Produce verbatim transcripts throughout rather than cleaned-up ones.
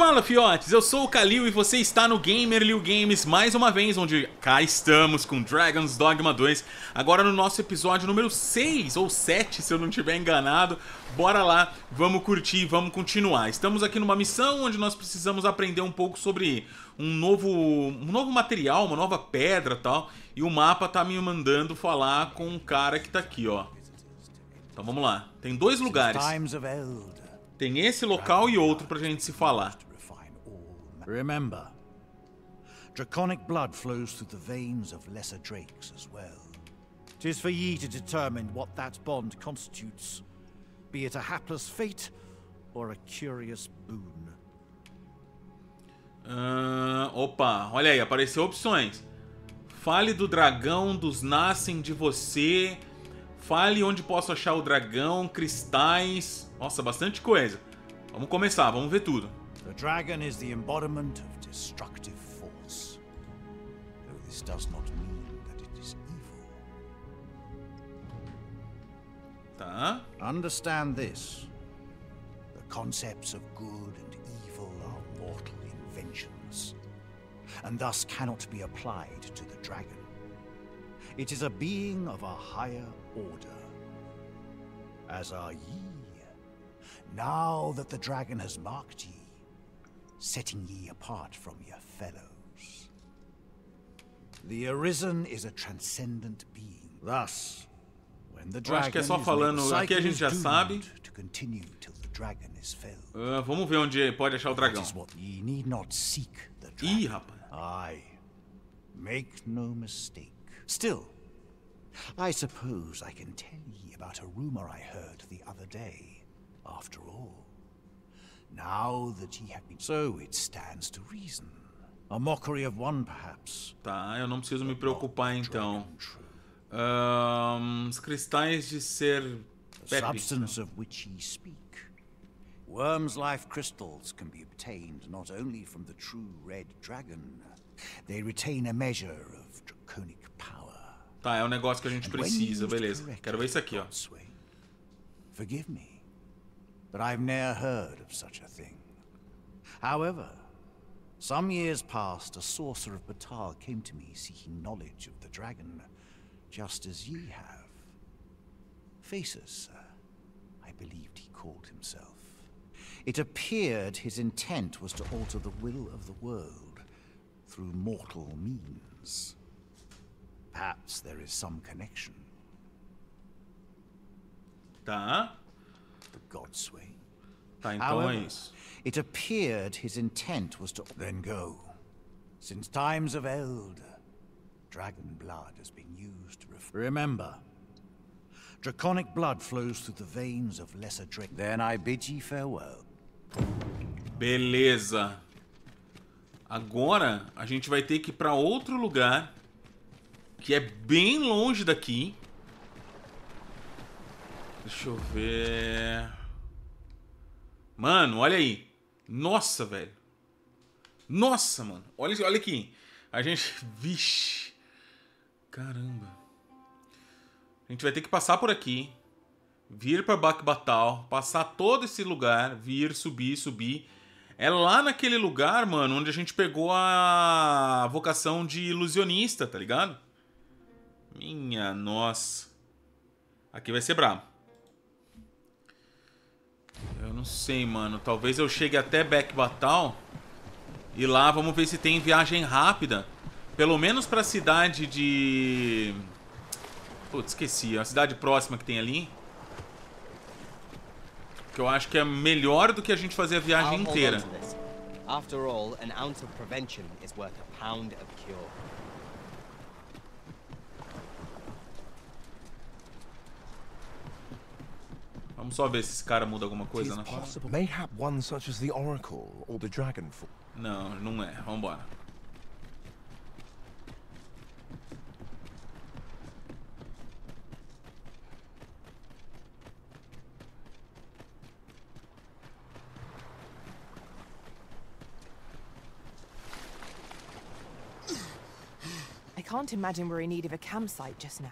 Fala, fiotes, eu sou o Kalil e você está no Gamer Games mais uma vez, onde cá estamos com Dragon's Dogma dois, agora no nosso episódio número seis ou sete, se eu não estiver enganado. Bora lá, vamos curtir, vamos continuar. Estamos aqui numa missão onde nós precisamos aprender um pouco sobre um novo, um novo material, uma nova pedra e tal, e o mapa tá me mandando falar com um cara que tá aqui, ó. Então vamos lá, tem dois lugares. Tem esse local e outro pra gente se falar. Remember, draconic blood flows through the veins of lesser drakes as well. Tis for ye to determine what that bond constitutes, be it a hapless fate or a curious boon. Uh, opa, olha aí, apareceu opções. Fale do dragão dos nascem de você. Fale onde posso achar o dragão, cristais. Nossa, bastante coisa. Vamos começar, vamos ver tudo. The dragon is the embodiment of destructive force. Though this does not mean that it is evil. Tá? Understand this. The concepts of good and evil are mortal inventions, and thus cannot be applied to the dragon. It is a being of a higher order, as are ye. Now that the dragon has marked ye, setting ye apart from your fellows. The Arisen is a transcendent being. Thus, when the dragon is doomed to continue till the dragon is felled. Uh, vamos ver onde pode achar o dragão. That is what ye need not seek the dragon. Ih, rapaz. Aye. Make no mistake. Still, I suppose I can tell ye about a rumor I heard the other day. After all, now that ye have been, so it stands to reason. A mockery of one, perhaps. Tá, eu não preciso me preocupar então. Um, os cristais de ser. The substance of which ye speak. Worm's life crystals can be obtained not only from the true red dragon. They retain a measure of draconic power. Tá, é um negócio que a gente precisa, beleza? Quero ver isso aqui, ó. Forgive me. But I've ne'er heard of such a thing. However, some years past, a sorcerer of Batal came to me seeking knowledge of the dragon, just as ye have. Phaesus, uh, I believed he called himself. It appeared his intent was to alter the will of the world through mortal means. Perhaps there is some connection. Duh. Godsway. Tá, então However, é isso. It appeared his intent was to then go. Since times of elder, dragon blood has been used to refer. Remember, draconic blood flows through the veins of lesser drake. Then I bid ye farewell. Beleza. Agora a gente vai ter que ir para outro lugar que é bem longe daqui. Deixa eu ver. Mano, olha aí. Nossa, velho. Nossa, mano. Olha, olha aqui. A gente... Vixe. Caramba. A gente vai ter que passar por aqui. Vir pra Bakbattahl. Passar todo esse lugar. Vir, subir, subir. É lá naquele lugar, mano, onde a gente pegou a vocação de ilusionista, tá ligado? Minha nossa. Aqui vai ser brabo. Eu não sei, mano. Talvez eu chegue até Bakbattahl e lá vamos ver se tem viagem rápida. Pelo menos pra cidade de... Putz, esqueci. A cidade próxima que tem ali. Que eu acho que é melhor do que a gente fazer a viagem inteira. After all, an ounce of prevention is worth a pound of cure. Vamos só ver se esse cara muda alguma coisa na fase. Não, não é. Vamos embora. I can't imagine we're in need of a campsite just now.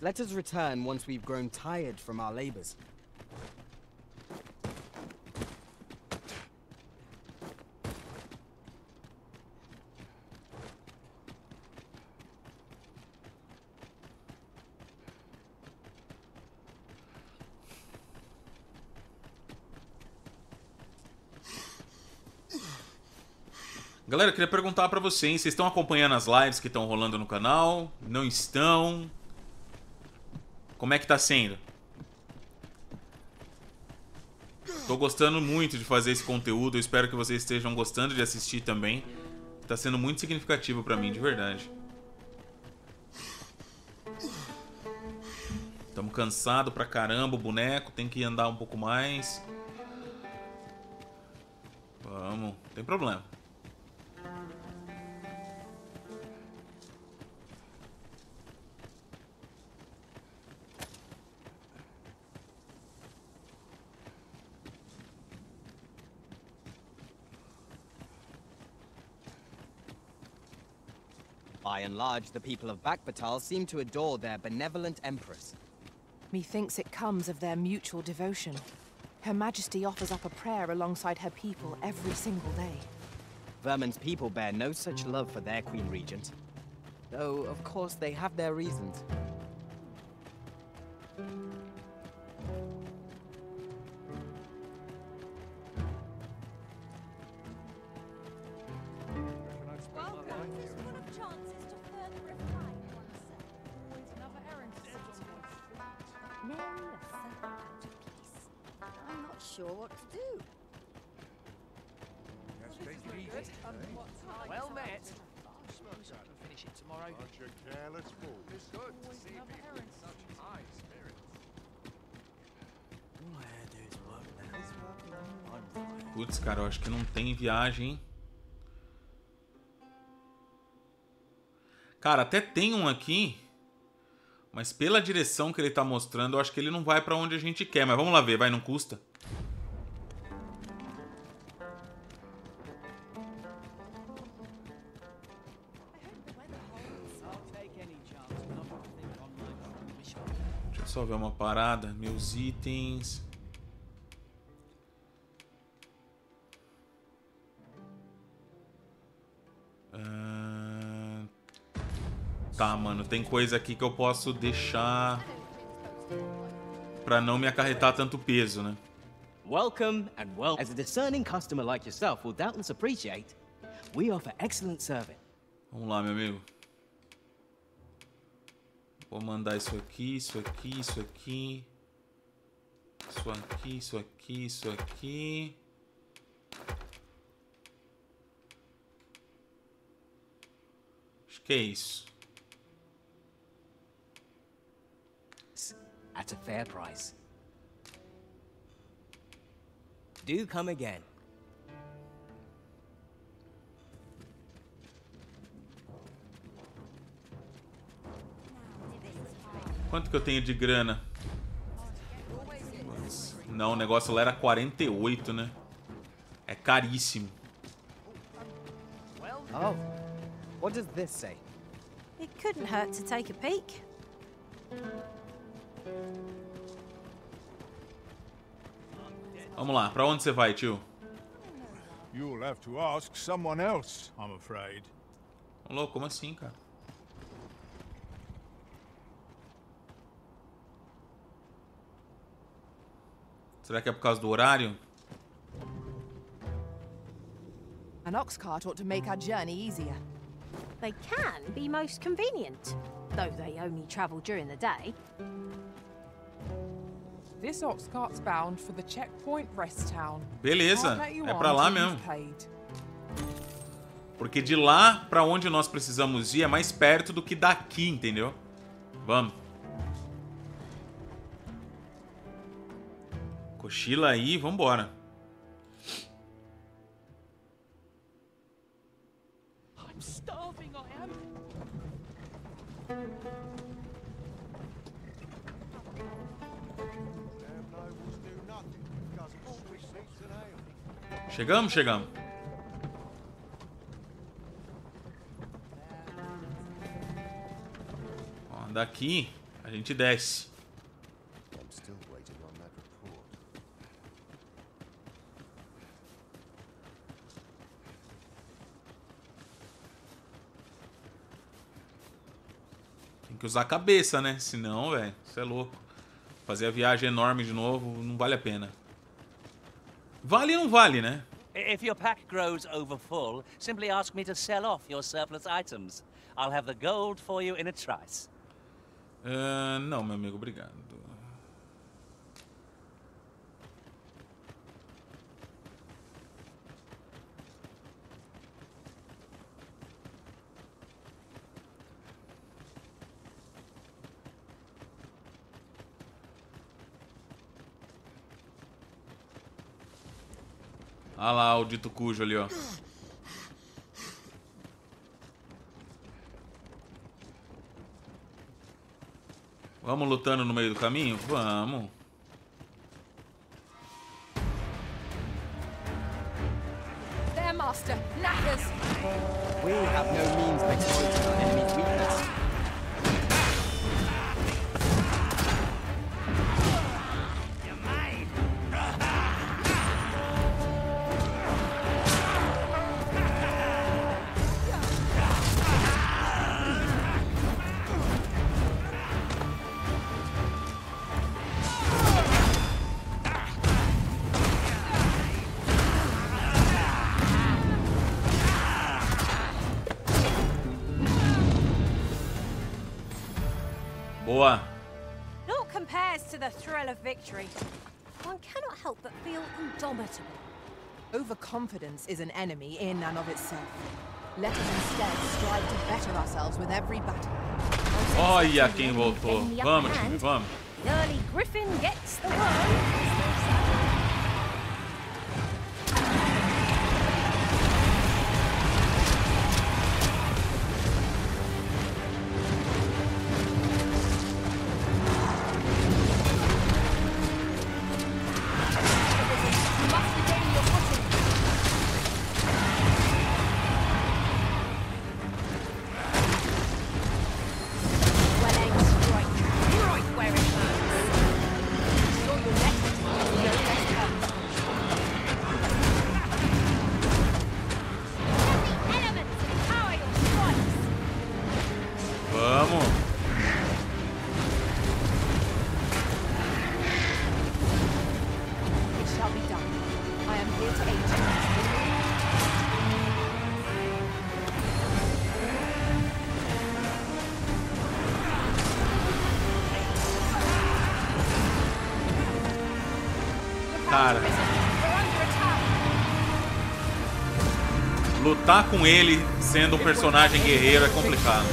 Let us return once we've grown tired from our labors. Galera, eu queria perguntar pra vocês, vocês estão acompanhando as lives que estão rolando no canal? Não estão? Como é que tá sendo? Tô gostando muito de fazer esse conteúdo, eu espero que vocês estejam gostando de assistir também. Tá sendo muito significativo pra mim, de verdade. Tamo cansado pra caramba, o boneco tem que andar um pouco mais. Vamos, não tem problema. By and large, the people of Bakbattahl seem to adore their benevolent empress. Methinks it comes of their mutual devotion. Her Majesty offers up a prayer alongside her people every single day. Vermund's people bear no such love for their Queen Regent. Though, of course, they have their reasons. Putz, cara, eu acho que não tem viagem, hein? Cara, até tem um aqui, mas pela direção que ele tá mostrando, eu acho que ele não vai pra onde a gente quer. Mas vamos lá ver, vai, não custa. Deixa eu só ver uma parada. Meus itens... Tá, mano, tem coisa aqui que eu posso deixar pra não me acarretar tanto peso, né? Welcome and well. As a discerning customer like yourself will doubtless appreciate, we offer excellent service. Vamos lá, meu amigo. Vou mandar isso aqui, isso aqui, isso aqui. Isso aqui, isso aqui, isso aqui. Acho que é isso. At a fair price. Do come again. Quanto que eu tenho de grana? Não, o negócio lá era quarenta e oito, né? É caríssimo. Oh. What does this say? It couldn't hurt to take a peek. Vamos lá, pra onde você vai, tio? You'll have to ask someone else, I'm afraid. Louco, como assim, cara? Será que é por causa do horário? An ox cart ought to make our journey easier. They can be most convenient, though they only travel during the day. This ox cart's bound for the checkpoint rest town. Beleza, é pra lá mesmo. Porque de lá pra onde nós precisamos ir é mais perto do que daqui, entendeu? Vamos. Cochila aí, vambora. Chegamos, chegamos. Ó, daqui a gente desce. Tem que usar a cabeça, né? Senão, velho, isso é louco. Fazer a viagem enorme de novo não vale a pena. Vale ou não vale, né? If your pack grows over full, simply ask me to sell off your surplus items. I'll have the gold for you in a trice. Uh, não, meu amigo, obrigado. Ah lá, o dito cujo ali, ó. Vamos lutando no meio do caminho? Vamos. Their master, knackers. We have no means of exploiting our enemy's weakness. Naught compares to the thrill of victory. One cannot help but feel indomitable. Overconfidence is an enemy in and of itself. Let us instead strive to better ourselves with every battle. Olha quem voltou. Vamos, time, vamos. The early griffin gets the worm. Cara, lutar com ele sendo um personagem guerreiro é complicado.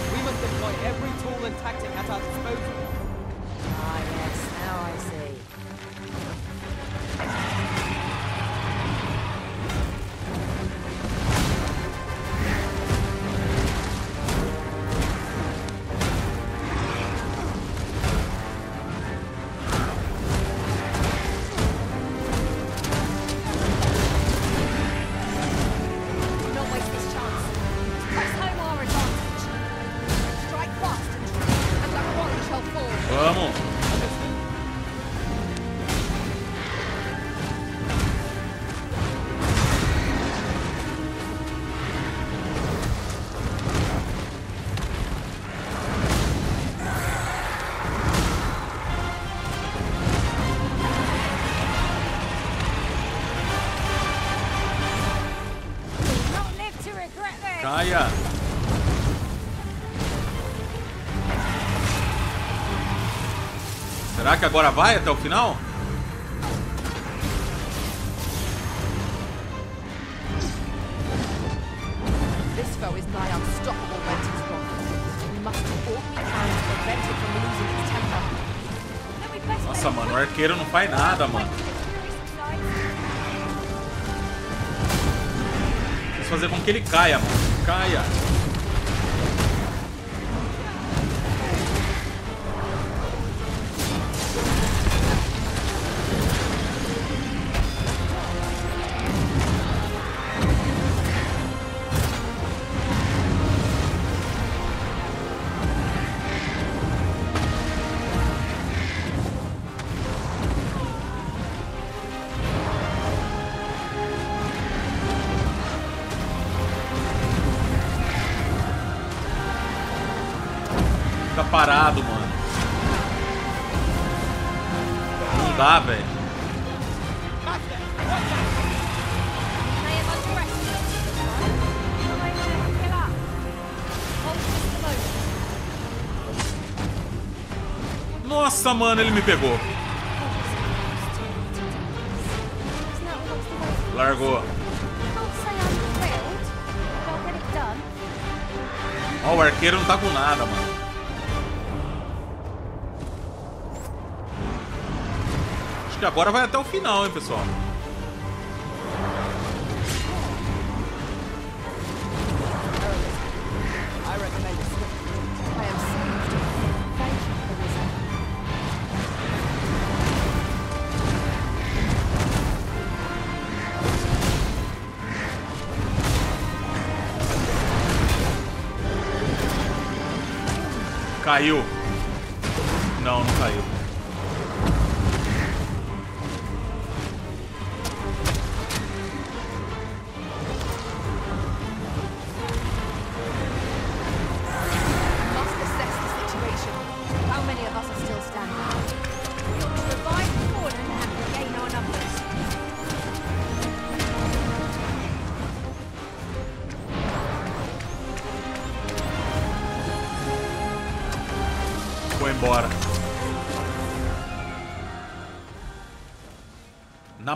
Será que agora vai até o final? Nossa, mano, o arqueiro não faz nada, mano. Preciso fazer com que ele caia, mano. Caia. Parado, mano. Não dá, velho. samo nel mi pegou. Largou. Ó, oh, o arqueiro não tá com nada, mano. Acho que agora vai até o final, hein, pessoal. Caiu. Não, não caiu.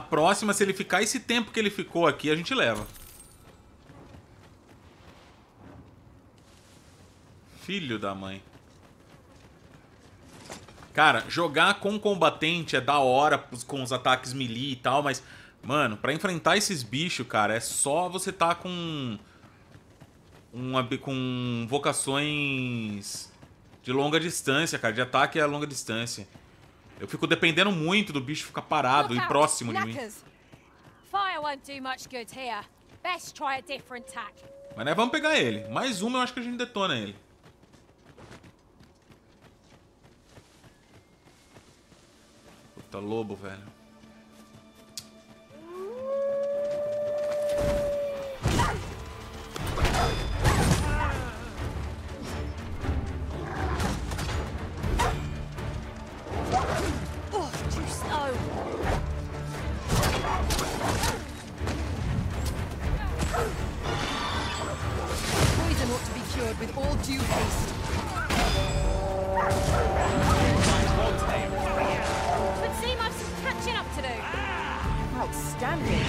Próxima, se ele ficar esse tempo que ele ficou aqui, a gente leva. Filho da mãe. Cara, jogar com combatente é da hora com os ataques melee e tal, mas, mano, pra enfrentar esses bichos, cara, é só você tá com... Uma, com vocações de longa distância, cara, de ataque a longa distância. Eu fico dependendo muito do bicho ficar parado e próximo de mim. Mas nós vamos pegar ele. Mais uma eu acho que a gente detona ele. Puta lobo, velho. With all due haste. But see, I've some catching up to do. Outstanding.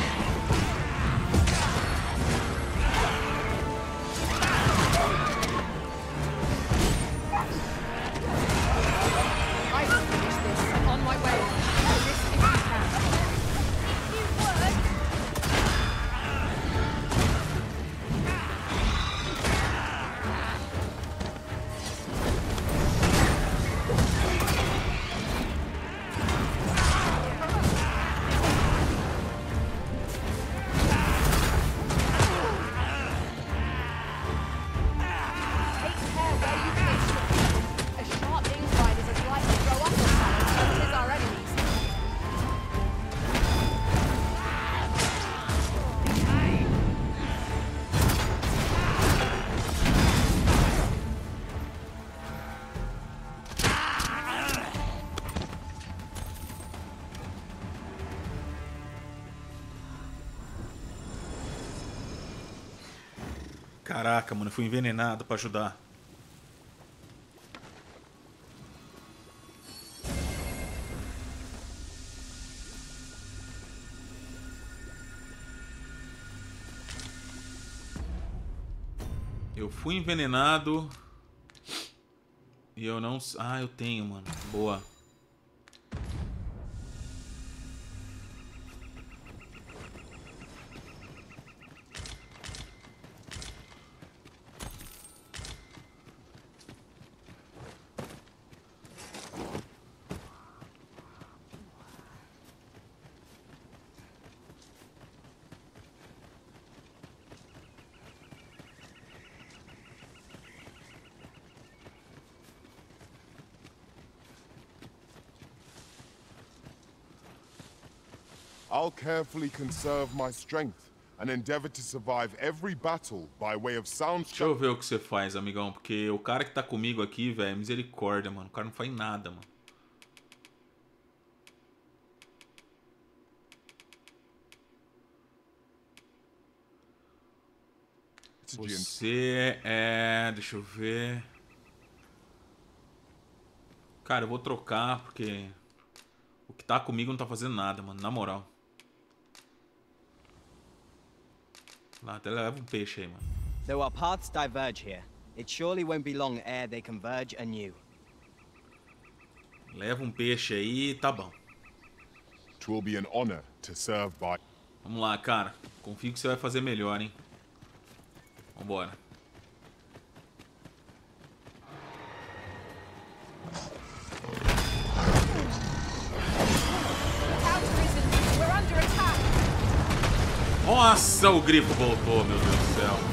I will finish this on my way. This if I can. If you work. Caraca, mano, eu fui envenenado pra ajudar. Eu fui envenenado. E eu não... Ah, eu tenho, mano. Boa. I'll carefully conserve my strength and endeavor to survive every battle by way of sound. Deixa eu ver o que você faz, amigão, porque o cara que tá comigo aqui, velho, misericórdia, mano. O cara não faz nada, mano. Você é... Deixa eu ver... Cara, eu vou trocar, porque o que tá comigo não tá fazendo nada, mano. Na moral. Lá, até leva um peixe aí, mano. Though our paths diverge here, it surely won't be long ere they converge anew. Leva um peixe aí, tá bom. It will be an honor to serve by. Vamos lá, cara. Confio que você vai fazer melhor, hein? Vambora. Nossa, o grifo voltou, meu Deus do céu.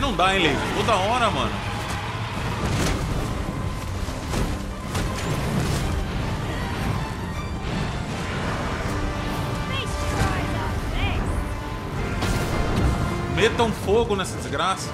Não dá, hein, Levi? Toda hora, mano. Metam fogo nessa desgraça.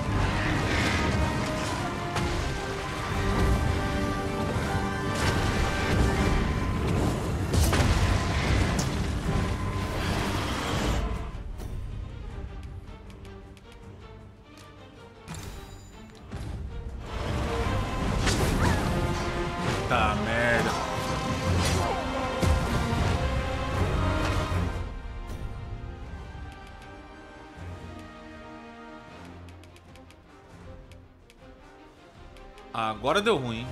Agora deu ruim.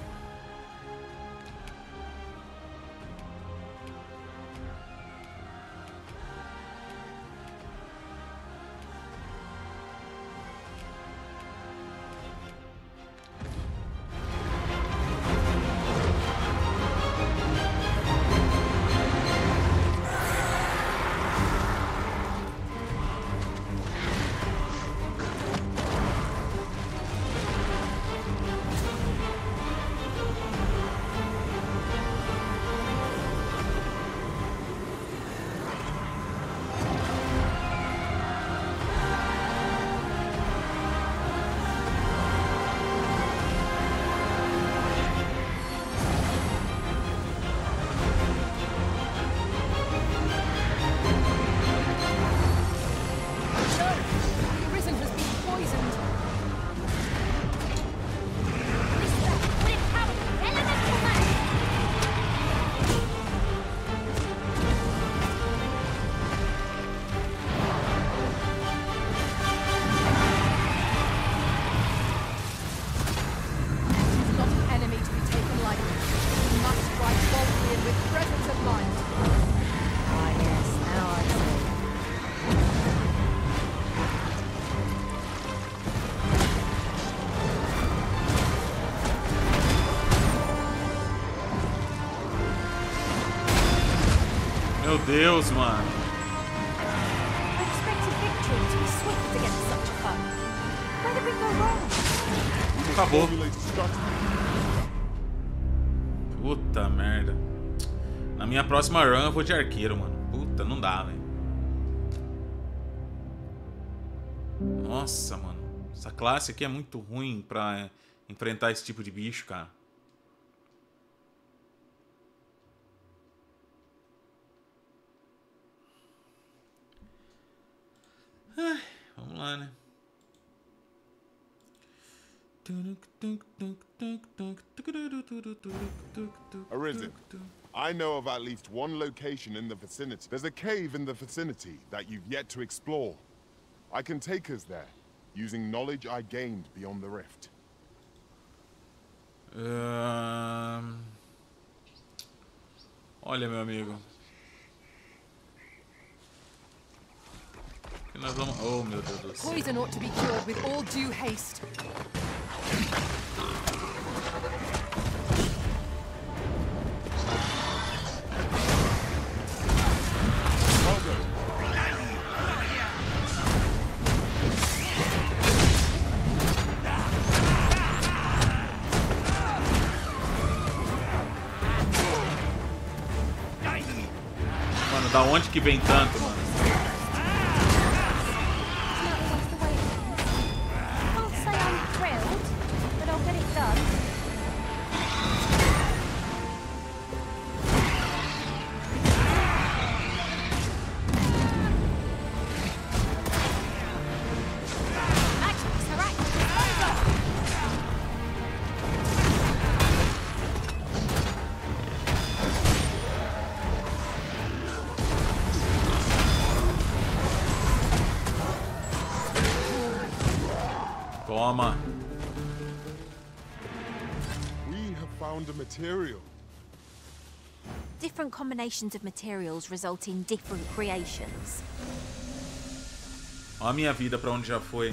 Deus, mano. Acabou. Puta merda. Na minha próxima run eu vou de arqueiro, mano. Puta, não dá, velho. Nossa, mano. Essa classe aqui é muito ruim pra enfrentar esse tipo de bicho, cara. Ai, vamos lá, né? Arisen, I know of at least one location in the vicinity. There's a cave in the vicinity that you've yet to explore. I can take us there. using knowledge I gained beyond the rift. Um... Olha, meu amigo. Oh, meu Deus. Poison ought to be cured with all due haste. Mano, da onde que vem tanto, mano? Material. Different combinations of materials result in different creations. Ó a minha vida pra onde já foi.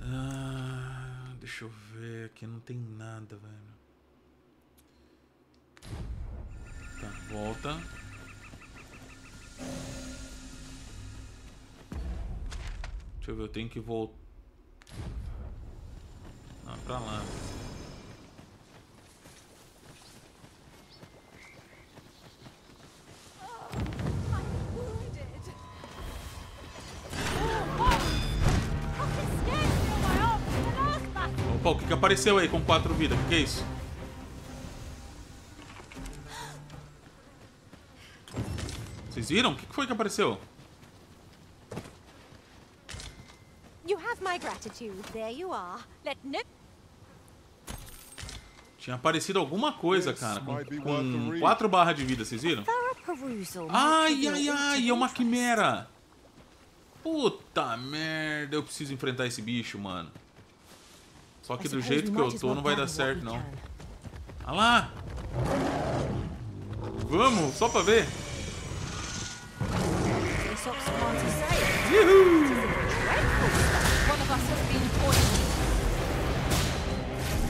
Ah, deixa eu ver, aqui não tem nada, velho. Tá, volta. Deixa eu ver, eu tenho que voltar. Ah, pra lá. Pô, o que, que apareceu aí com quatro vidas? O que, que é isso? Vocês viram? O que, que foi que apareceu? You have my gratitude. There you are. Let no... Tinha aparecido alguma coisa, cara, com, com quatro barras de vida, vocês viram? Ai, ai, ai, é uma quimera! Puta merda, eu preciso enfrentar esse bicho, mano. Só que do jeito que eu tô não vai dar certo, não. Ah lá! Vamos, só pra ver!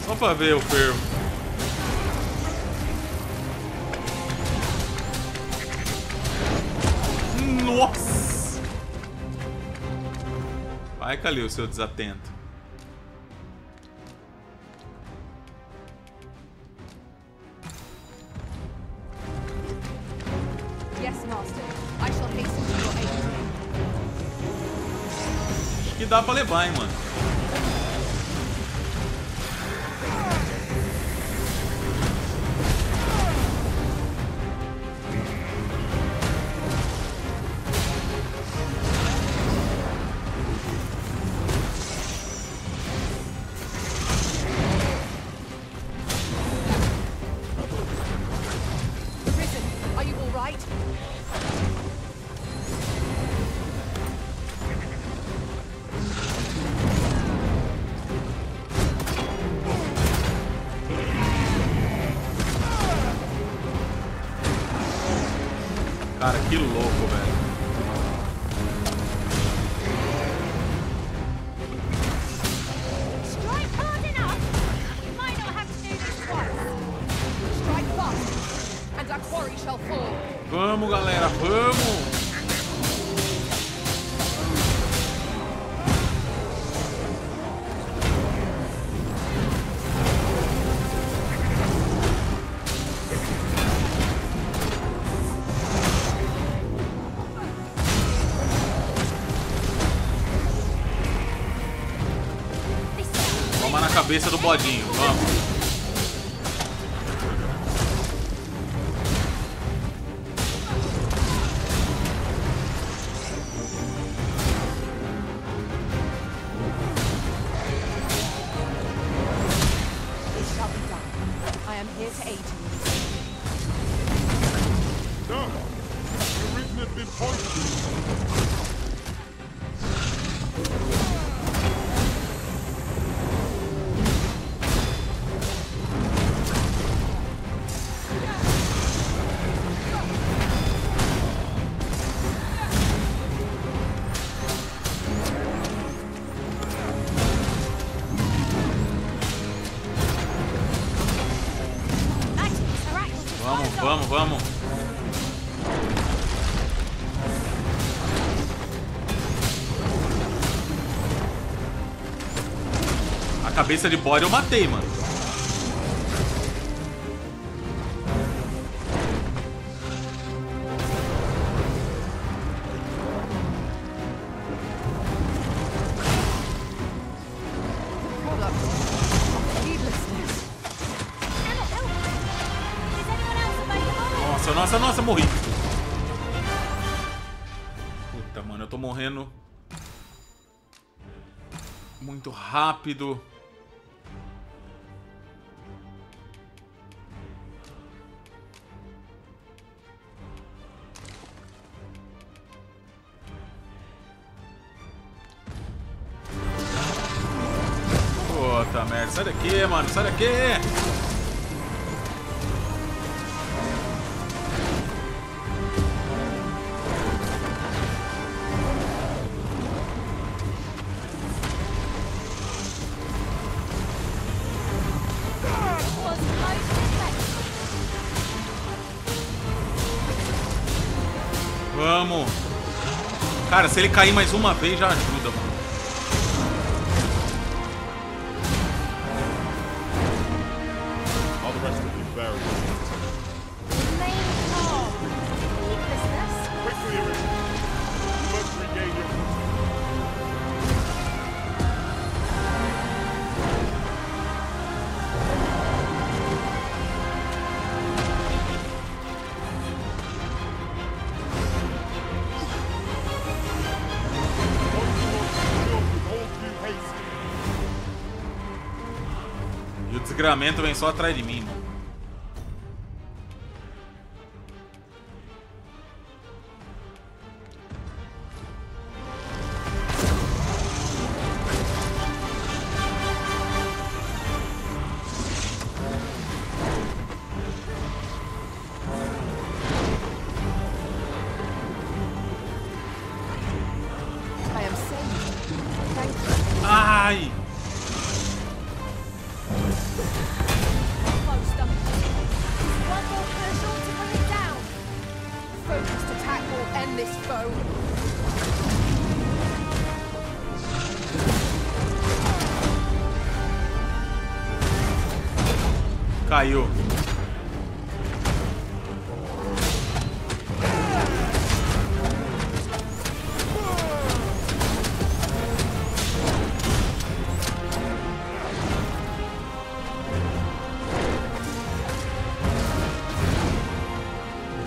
Só pra ver o fervo. Nossa! Vai, Calil, seu desatento. Dá pra levar, hein, mano. Cara, que louco, velho. Vamos, galera, vamos! Cabeça do bodinho, vamos. I am here to aid you. No, you wouldn't have been pointed. Vamos, vamos. A cabeça de bode eu matei, mano. Nossa, nossa, morri. Puta, mano, eu tô morrendo muito rápido. Puta merda, sai daqui, mano, sai daqui. Vamos. Cara, se ele cair mais uma vez já ajuda, mano. O desgramento vem só atrás de mim, mano. Caiu.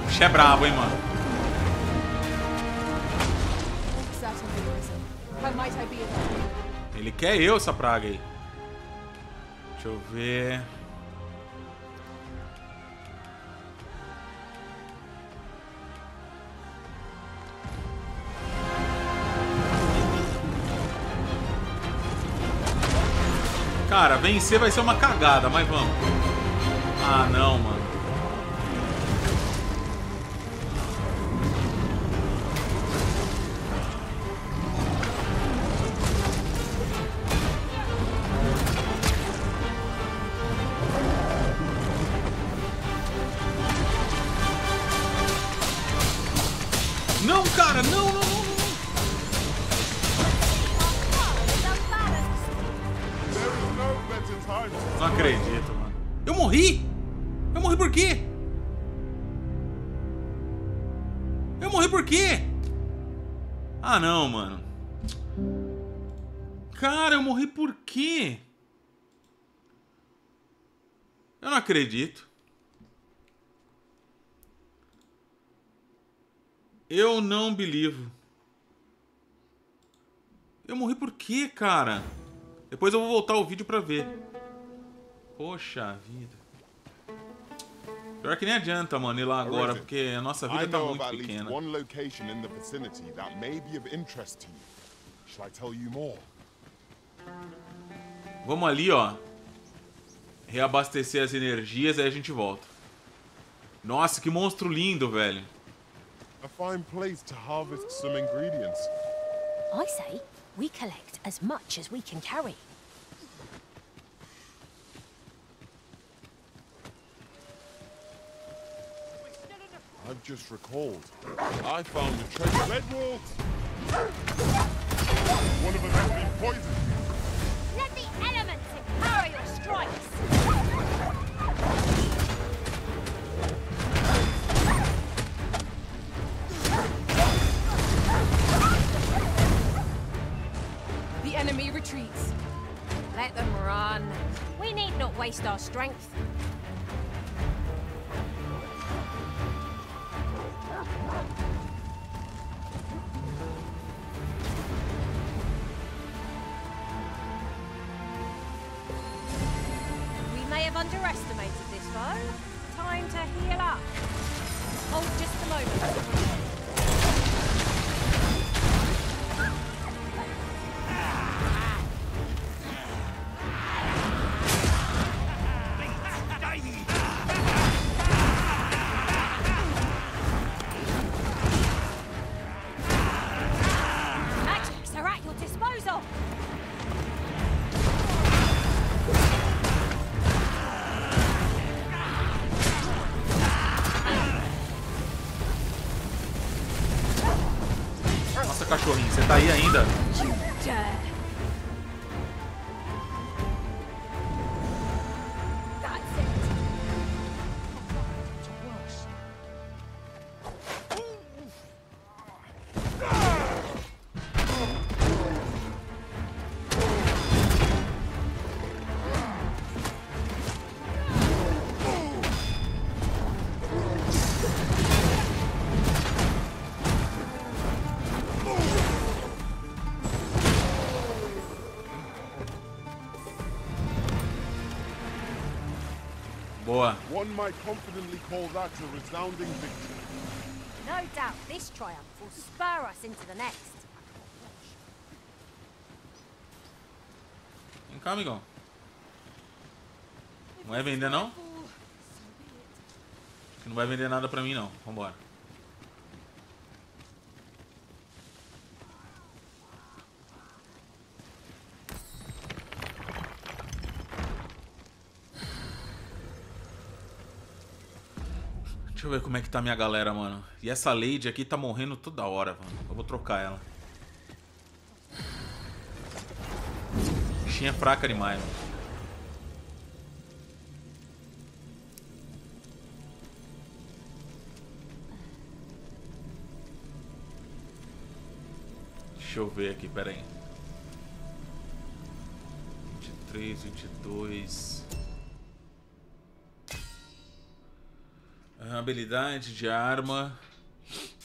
Oxe, é brabo, hein, mano. Ele quer eu, essa praga aí. Deixa eu ver. Cara, vencer vai ser uma cagada, mas vamos. Ah, não, mano. Não, cara, não, não, não. Não acredito, mano. Eu morri? Eu morri por quê? Eu morri por quê? Ah, não, mano. Cara, eu morri por quê? Eu não acredito. Eu não believe. Eu morri por quê, cara? Depois eu vou voltar o vídeo pra ver. Poxa vida. Pior que nem adianta, mano, ir lá agora, porque a nossa vida tá muito pequena. Vamos ali, ó. Reabastecer as energias, aí a gente volta. Nossa, que monstro lindo, velho. A fine place to harvest some ingredients. I say we collect as much as we can carry. I've just recalled. I found a treasure. Red wolf! One of them has been poisoned. Let the elements empower your strikes. The enemy retreats. Let them run. We need not waste our strength. Cachorrinho, você tá aí ainda? One might confidently call that a resounding victory. No doubt this triumph will spur us into the next. Vem cá, amigão. Não vai vender, não? Acho que não vai vender nada pra mim, não. Vambora. Deixa eu ver como é que tá a minha galera, mano. E essa Lady aqui tá morrendo toda hora, mano. Eu vou trocar ela. Bichinha fraca demais, mano. Deixa eu ver aqui, pera aí. vinte e três, vinte e dois... Habilidade de arma,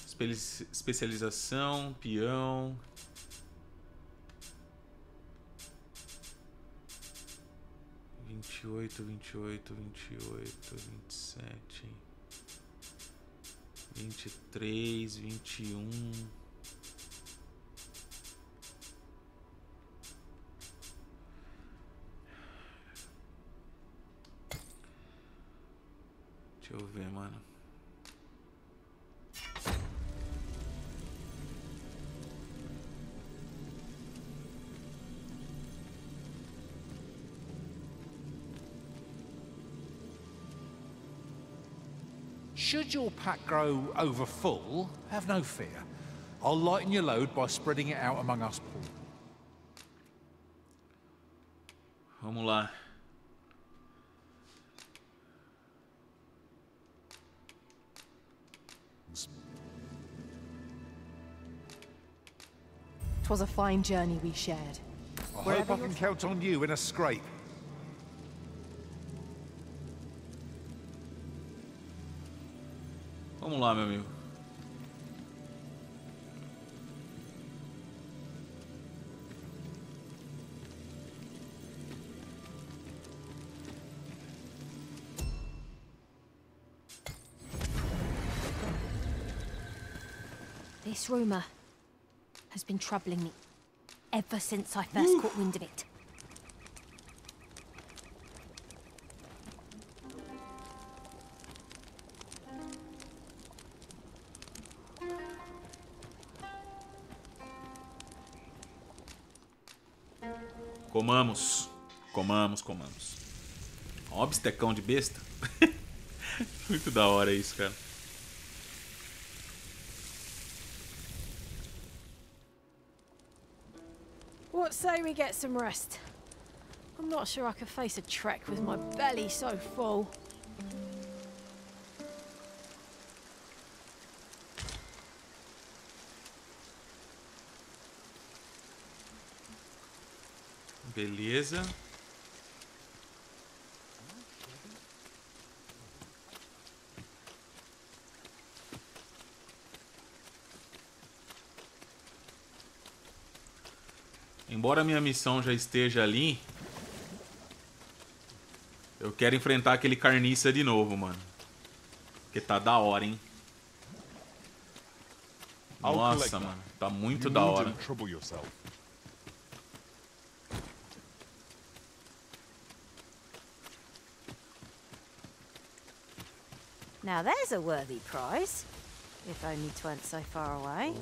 espe especialização, peão. vinte e oito, vinte e oito, vinte e oito, vinte e sete, vinte e três, vinte e um. Deixa eu ver, mano. Should your pack grow over full, have no fear. I'll lighten your load by spreading it out among us all. Vamos lá. Was a fine journey we shared. I hope I can count on you in a scrape. Vamos lá, meu amigo. This rumor has been troubling me ever since I first Oof. caught wind of it. Comamos, comamos, comamos. Um obstecão de besta. Muito da hora isso, cara. What say we get some rest? I'm not sure I could face a trek with my belly so full. Beleza. Embora minha missão já esteja ali, eu quero enfrentar aquele carniça de novo, mano. Porque tá da hora, hein? Nossa, mano. Tá muito da hora. Now there's a worthy prize, if only 'twant so far away.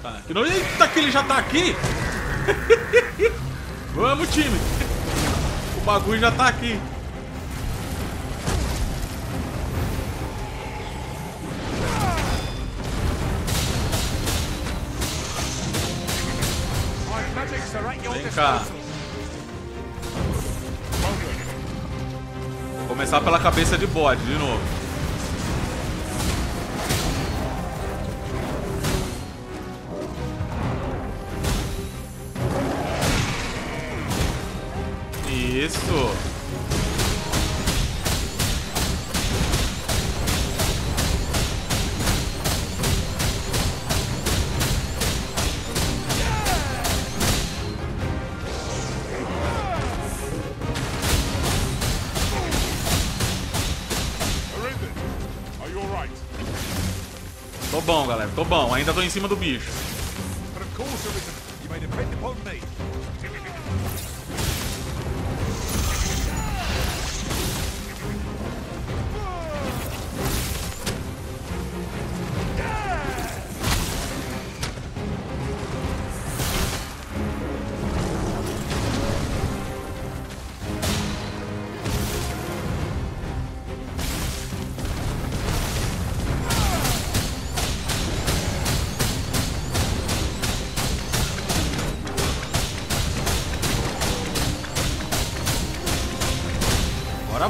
Tá, que não... Eita, que ele já tá aqui! Vamos, time! O bagulho já tá aqui. Vem cá. Começar pela cabeça de bode de novo. Isso. Tô bom, galera, tô bom, ainda tô em cima do bicho.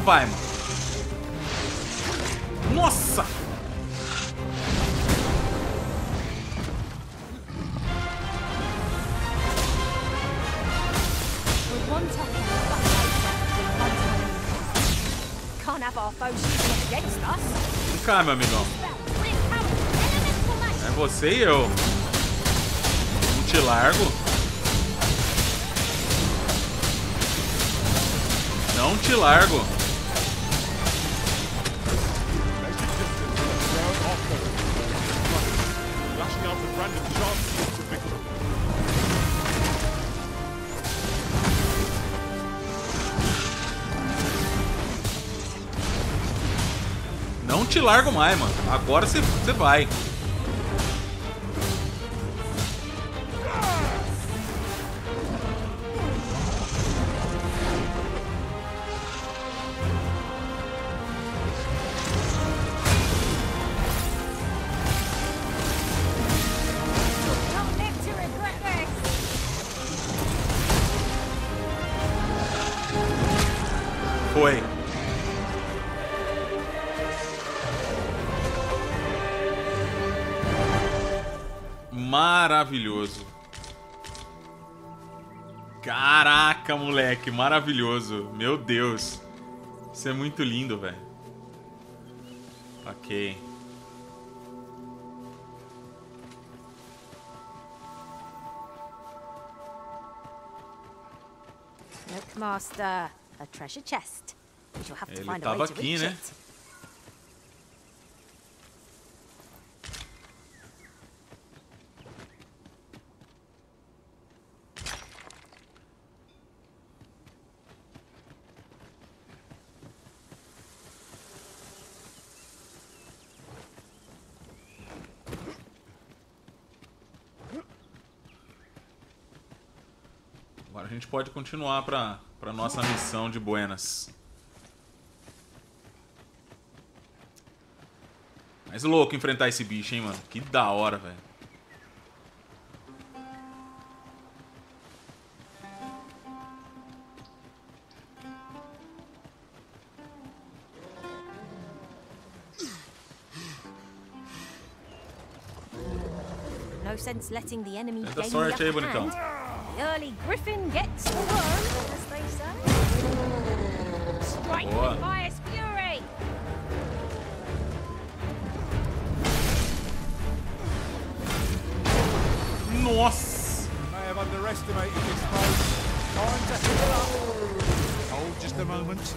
Vai, mano. Nossa! Vem cá, meu amigão. É você e eu. Não te largo. Não te largo. Não te largo mais, mano. Agora você vai. Maravilhoso. Caraca, moleque. Maravilhoso. Meu Deus. Isso é muito lindo, velho. Ok. Look, master. A treasure chest. Ele tava aqui, né? A gente pode continuar para para nossa missão de buenas. Mas louco enfrentar esse bicho, hein, mano. Que da hora, velho. No sense letting the enemy gain the upper hand. The early griffin gets the worm, as they say. Strike with fierce fury. Nossa! I have underestimated this place. Time to heal up. Hold just a moment.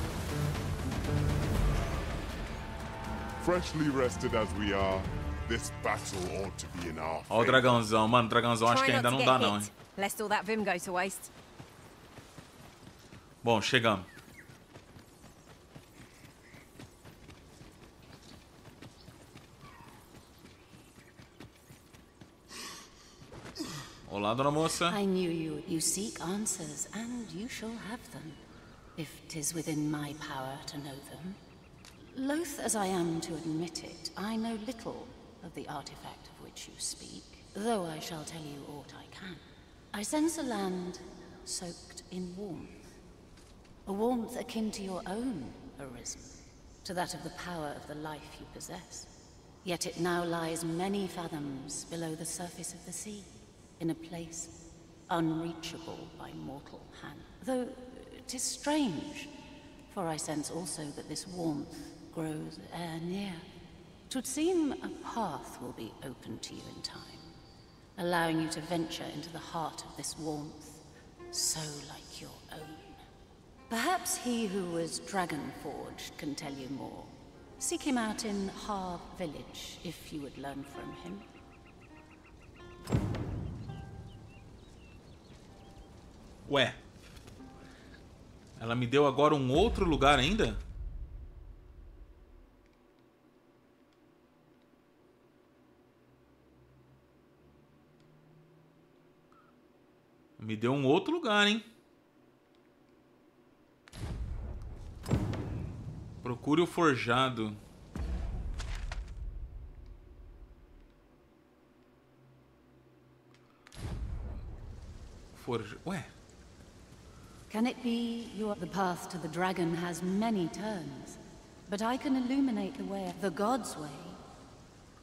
Freshly rested as we are. This battle ought to be in our favor. Ó o dragãozão, mano, o dragãozão acho que ainda não dá não, hein? Bom, chegamos. Olá, dona moça. I knew you. You seek answers and you shall have them, if it is within my power to know them. Loath as I am to admit it, I know little of the artifact of which you speak, though I shall tell you aught I can. I sense a land soaked in warmth, a warmth akin to your own, Arisen, to that of the power of the life you possess. Yet it now lies many fathoms below the surface of the sea, in a place unreachable by mortal hand. Though it is strange, for I sense also that this warmth grows e'er near. 'Twould seem a path will be open to you in time, allowing you to venture into the heart of this warmth, so like your own. Perhaps he who was dragon-forged can tell you more. Seek him out in Harv Village, if you would learn from him. Ué. Ela me deu agora um outro lugar ainda? Me deu um outro lugar, hein? Procure o forjado. Forja... Ué? Can it be your... The path to the dragon has many turns, but I can illuminate the way, the god's way.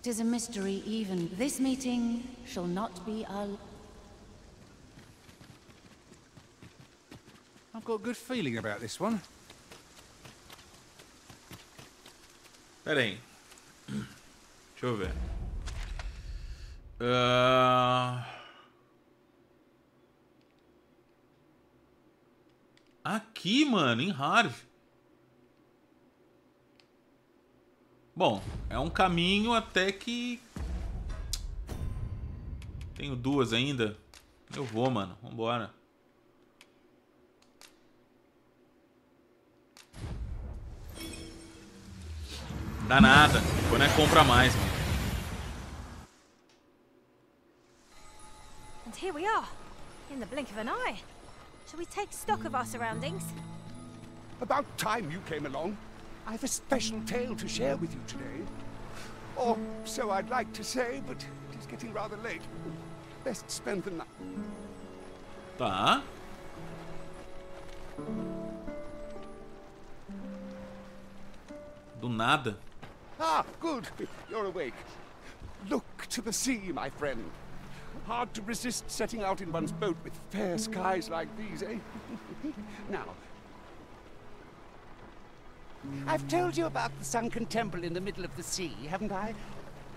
'Tis a mystery even. This meeting shall not be our... I've got a good feeling about this one. Pera aí. Deixa eu ver. Uh... Aqui, mano, em Harv. Bom, é um caminho até que... Tenho duas ainda. Eu vou, mano. Vambora. Dá nada, depois não é compra mais, mano. And here we are, in the blink of an eye. Shall we take stock of our surroundings? About time you came along. I have a special tale to share with you today. Or so I'd like to say, but it is getting rather late. Best spend the night. Tá. Do nada. Ah, good. You're awake. Look to the sea, my friend. Hard to resist setting out in one's boat with fair skies like these, eh? Now, I've told you about the sunken temple in the middle of the sea, haven't I?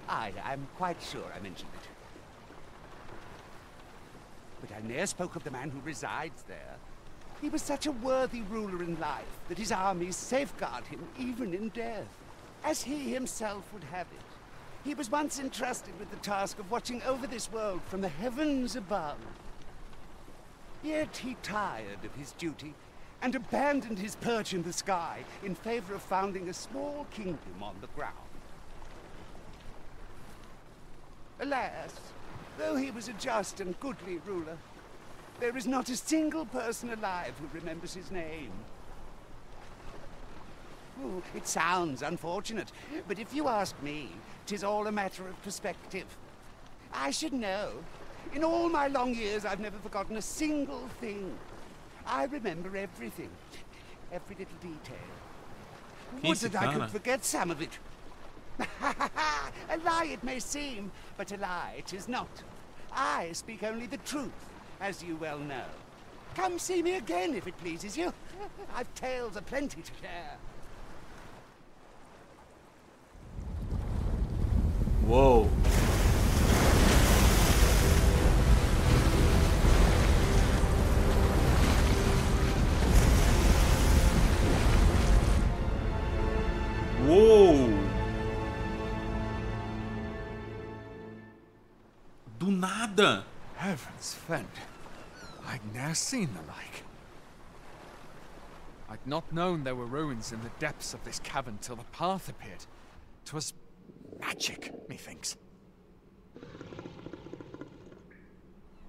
I am quite sure I mentioned it. But I ne'er spoke of the man who resides there. He was such a worthy ruler in life that his armies safeguard him even in death, as he himself would have it. He was once entrusted with the task of watching over this world from the heavens above. Yet he tired of his duty and abandoned his perch in the sky in favor of founding a small kingdom on the ground. Alas, though he was a just and goodly ruler, there is not a single person alive who remembers his name. Oh, it sounds unfortunate, but if you ask me, 'tis all a matter of perspective. I should know. In all my long years, I've never forgotten a single thing. I remember everything, every little detail. Would that I could forget some of it. A lie it may seem, but a lie it is not. I speak only the truth, as you well know. Come see me again if it pleases you. I've tales aplenty to share. Whoa. Whoa. Do nada. Heavens fend. I'd ne'er seen the like. I'd not known there were ruins in the depths of this cavern till the path appeared. 'Twas magic, methinks.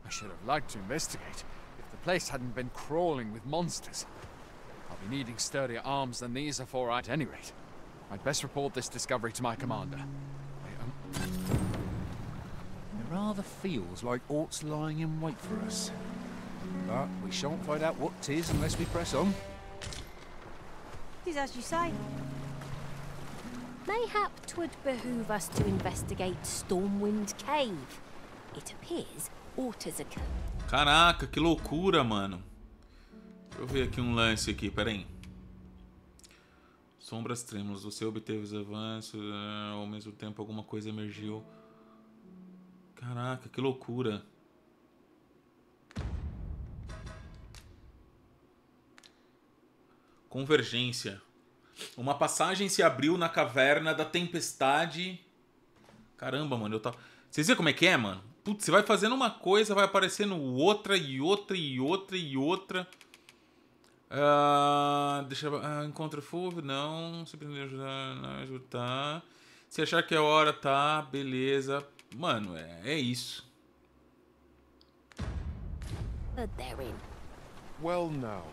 I should have liked to investigate, if the place hadn't been crawling with monsters. I'll be needing sturdier arms than these afore I... At any rate, I'd best report this discovery to my commander. It rather feels like aught's lying in wait for us. But we shan't find out what 'tis unless we press on. 'Tis as you say. Mayhap 'twould behoove us to investigate Stormwind Cave. It appears altars occur. Caraca, que loucura, mano. Deixa eu ver aqui um lance aqui, peraí. Sombras trêmulas, você obteve os avanços, ao mesmo tempo alguma coisa emergiu. Caraca, que loucura. Convergência. Uma passagem se abriu na caverna da tempestade. Caramba, mano, eu tava... Vocês viram como é que é, mano? Putz, você vai fazendo uma coisa, vai aparecendo outra e outra e outra e outra. Uh, deixa eu... Uh, encontra fogo, não. Se aprender a ajudar, não ajudar. Se achar que é hora, tá. Beleza. Mano, é, é isso. Well, now.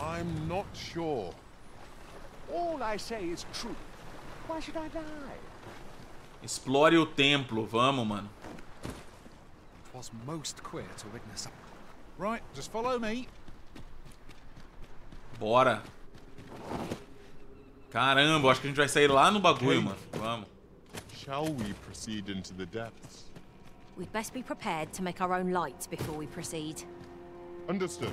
I'm not sure. All I say is true. Why should I lie? Explore o templo, vamos, mano. It was most queer to witness. Right, just follow me. Bora. Caramba, acho que a gente vai sair lá no bagulho, okay, mano. Vamos. Shall we proceed into the depths? We'd best be prepared to make our own lights before we proceed. Understood.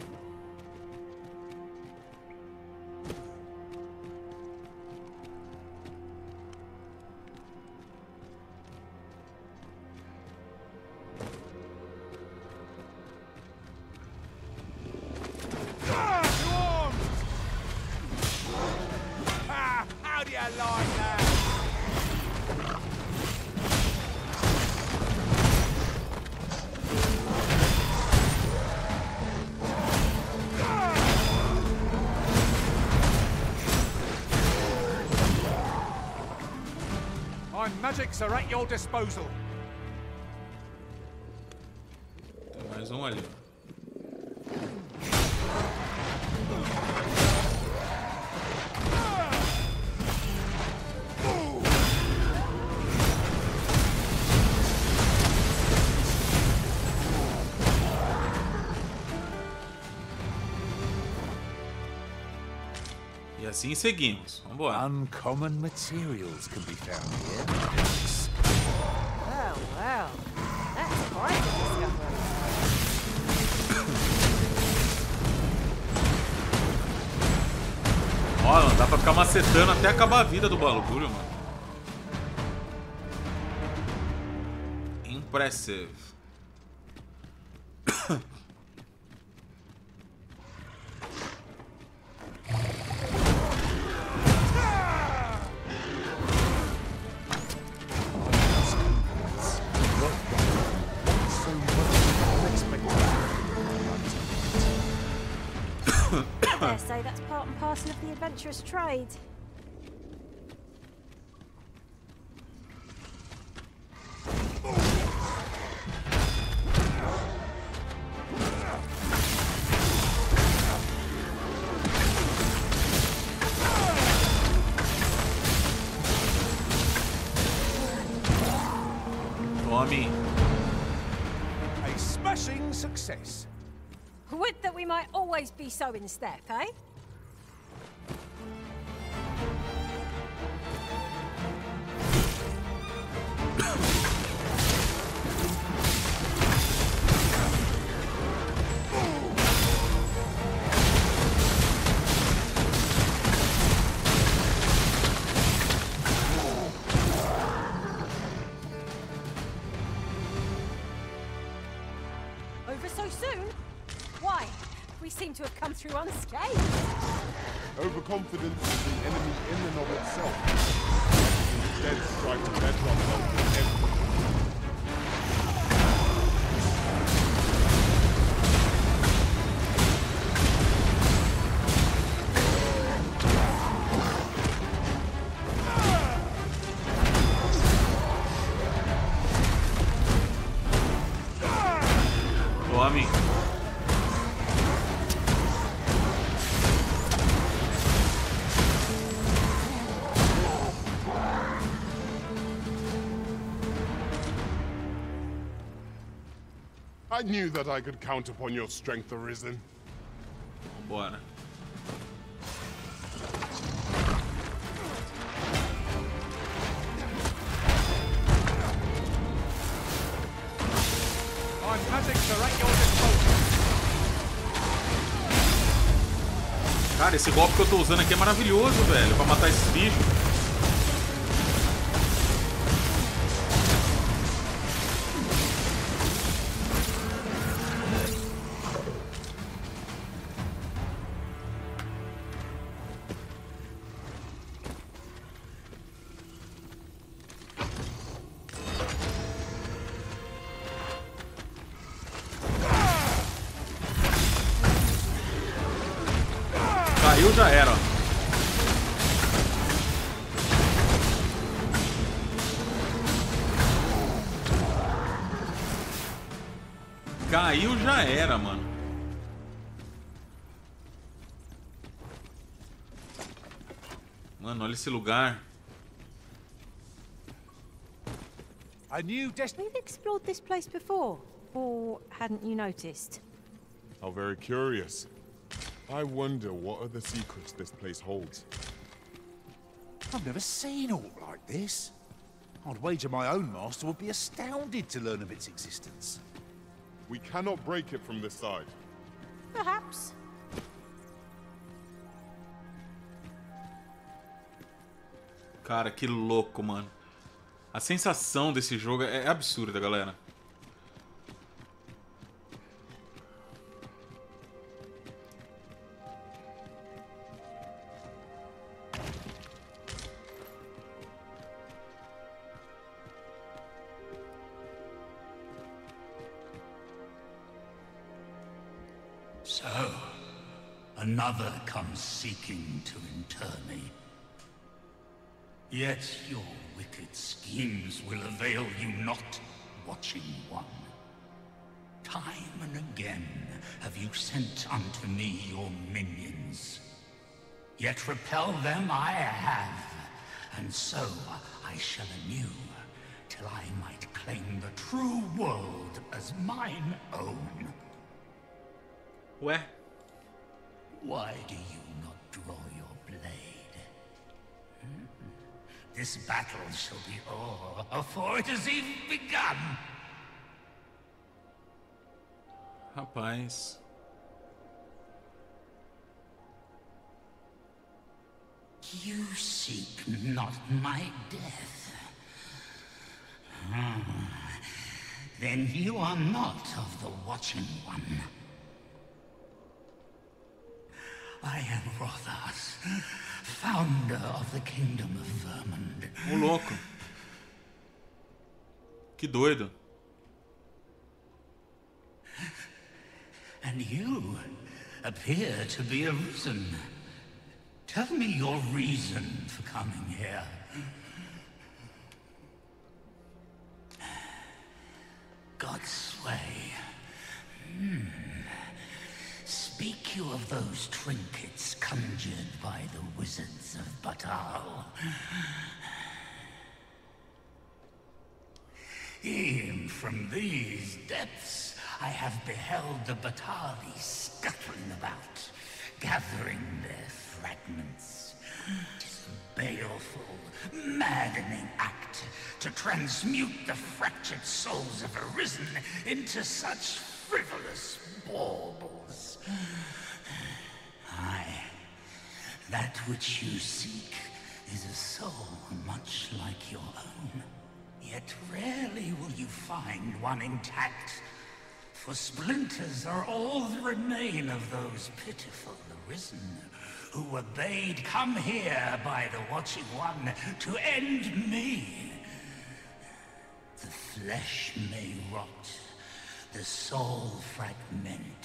Are at your disposal. Tem mais um ali. E assim seguimos. Vamos embora. Uncommon materials can be found here. Wow, that's quite a discovery. Ó, não dá pra ficar macetando até acabar a vida do bagulho, mano. Impressive. Adventurous trade. army. A smashing success. Would that we might always be so in step, eh? Through unscathed. Overconfidence is the enemy in and of itself. Instead, strive to better ourselves than ever. Well, I mean, I knew that I could count upon your strength, Arisen. Bueno. Our tactics are at your disposal. Cara, esse golpe que eu tô usando aqui é maravilhoso, velho, pra matar esses bichos. Caiu já era, mano. Mano, olha esse lugar. A new destiny. We've explored this place before, or hadn't you noticed? How very curious. I wonder what other secrets this place holds. I've never seen all like this. I'd wager my own master would be astounded to learn of its existence. We cannot break it from this side. Perhaps. Cara, que louco, mano. A sensação desse jogo é absurda, galera. Another comes seeking to inter me. Yet your wicked schemes will avail you not, Watching One. Time and again have you sent unto me your minions. Yet repel them I have, and so I shall anew, till I might claim the true world as mine own. Where? Why do you not draw your blade? Hmm? This battle shall be o'er afore it has even begun. Rapaz. You seek not my death. Hmm. Then you are not of the Watching One. I am Rothas, founder of the kingdom of Vermund. O louco. Que doido. And you appear to be Arisen. Tell me your reason for coming here. God's sway. Hmm. Speak you of those trinkets conjured by the wizards of Batal. E'en from these depths, I have beheld the Batali scuttling about, gathering their fragments. 'Tis a baleful, maddening act to transmute the fractured souls of Arisen into such frivolous baubles. Aye, that which you seek is a soul much like your own. Yet rarely will you find one intact, for splinters are all that remain of those pitiful Arisen, who were bade come here by the Watching One to end me. The flesh may rot, the soul fragment,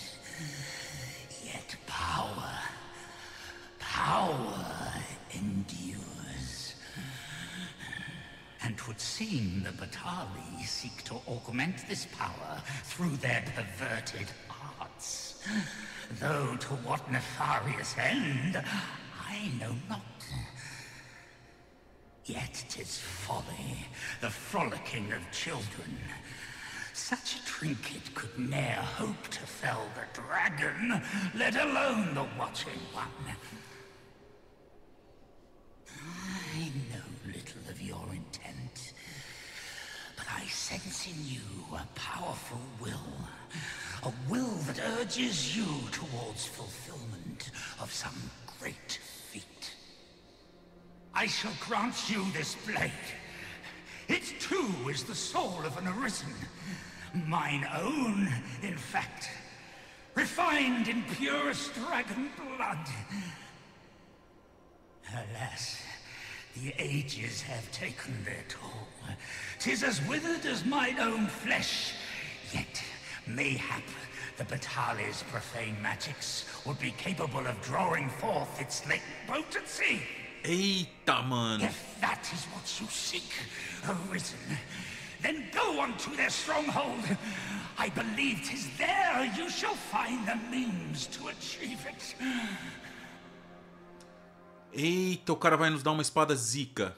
yet power, power endures. And 'twould seem the Batali seek to augment this power through their perverted arts, though to what nefarious end, I know not. Yet 'tis folly, the frolicking of children. Such a trinket could ne'er hope to fell the dragon, let alone the Watching One. I know little of your intent, but I sense in you a powerful will, a will that urges you towards fulfillment of some great feat. I shall grant you this blade. It too is the soul of an Arisen, mine own, in fact, refined in purest dragon blood. Alas, the ages have taken their toll. 'Tis as withered as mine own flesh, yet mayhap the Batali's profane magics would be capable of drawing forth its latent potency. Hey, Daman. If that is what you seek, Arisen, then go unto their stronghold. I believe 'tis there you shall find the means to achieve it. Eita, o cara vai nos dar uma espada zica.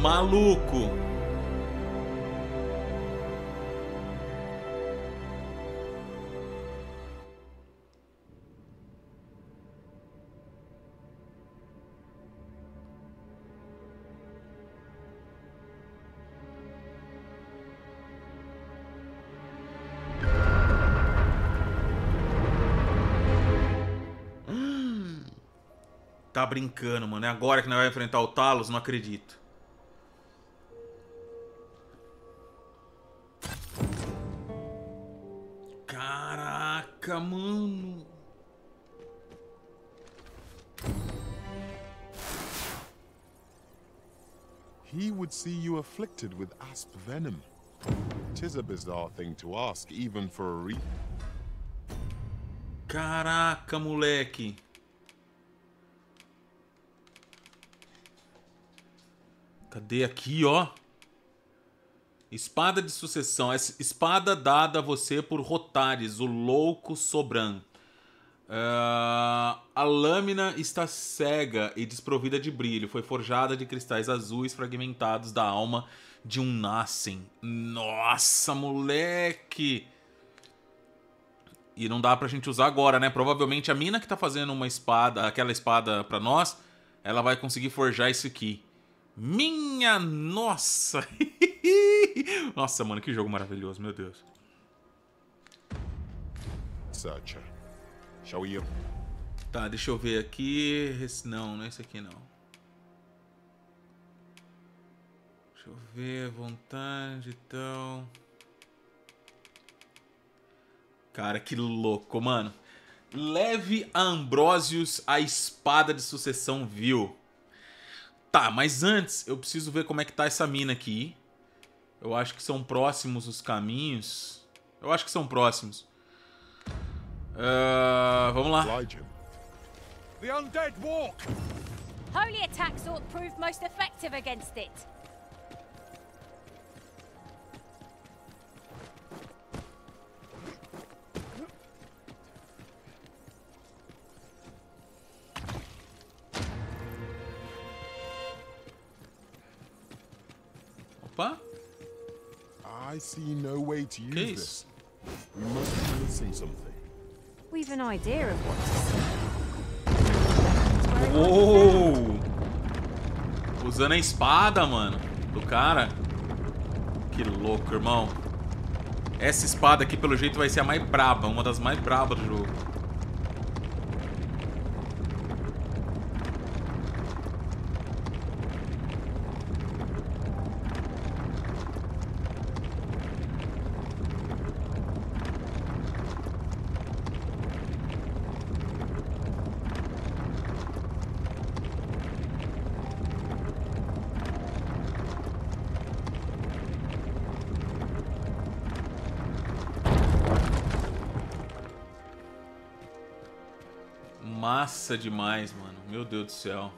Maluco. Tá brincando, mano. É agora que nós vamos enfrentar o Talos? Não acredito. Caraca, mano. He would see you afflicted with asp venom. 'Tis a bizarre thing to ask, even for a reef. Caraca, moleque. Cadê aqui, ó? Espada de sucessão. Espada dada a você por Rothas, o louco Sobran. Uh, a lâmina está cega e desprovida de brilho. Foi forjada de cristais azuis fragmentados da alma de um Nassen. Nossa, moleque! E não dá pra gente usar agora, né? Provavelmente a mina que tá fazendo uma espada, aquela espada pra nós, ela vai conseguir forjar isso aqui. Minha nossa! Nossa, mano, que jogo maravilhoso, meu Deus. Searcher. Shall we... Tá, deixa eu ver aqui. Esse, não, não é esse aqui, não. Deixa eu ver, vontade, então... Cara, que louco, mano. Leve a Ambrosius a espada de sucessão vil. Tá, mas antes eu preciso ver como é que tá essa mina aqui. Eu acho que são próximos os caminhos. Eu acho que são próximos. Uh, vamos lá. The undead walk. Holy attacks ought proved most effective against it. Copper? I see no way to use Case. this. We must be missing something. We've an idea of what to see. Oh! Usando a espada, mano, do cara. Que louco, irmão. Essa espada aqui, pelo jeito, vai ser a mais braba. Uma das mais brabas do jogo. Massa demais, mano. Meu Deus do céu.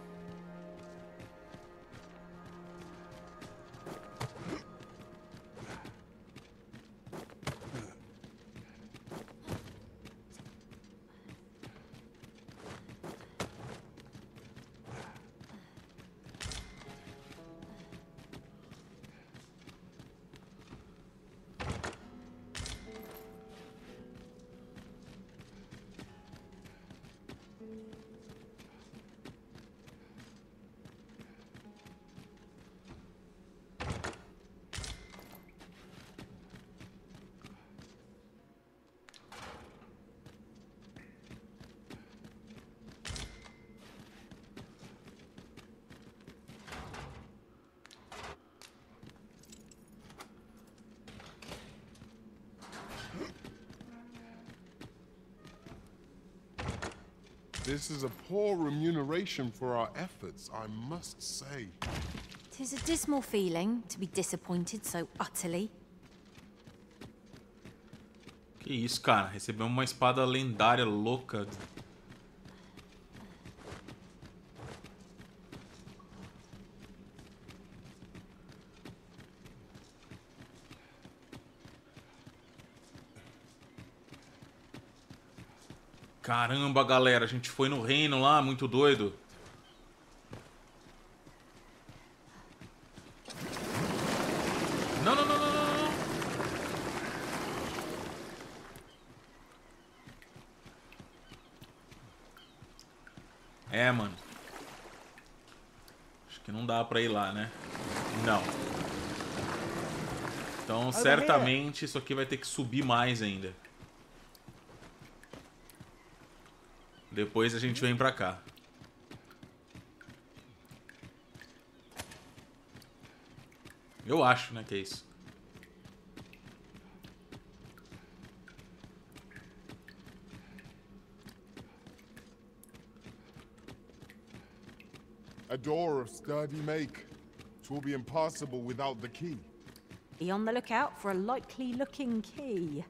This is a poor remuneration for our efforts, I must say. 'Tis a dismal feeling to be disappointed so utterly. Que isso, cara? Recebemos uma espada lendária louca. Caramba, galera, a gente foi no reino lá, muito doido. Não, não, não, não, não, não. É, mano. Acho que não dá pra ir lá, né? Não. Então, certamente, isso aqui vai ter que subir mais ainda. Depois a gente vem pra cá. Eu acho, né, que é isso. A door of sturdy make. It will be impossible without the key. Be on the lookout for a likely looking key.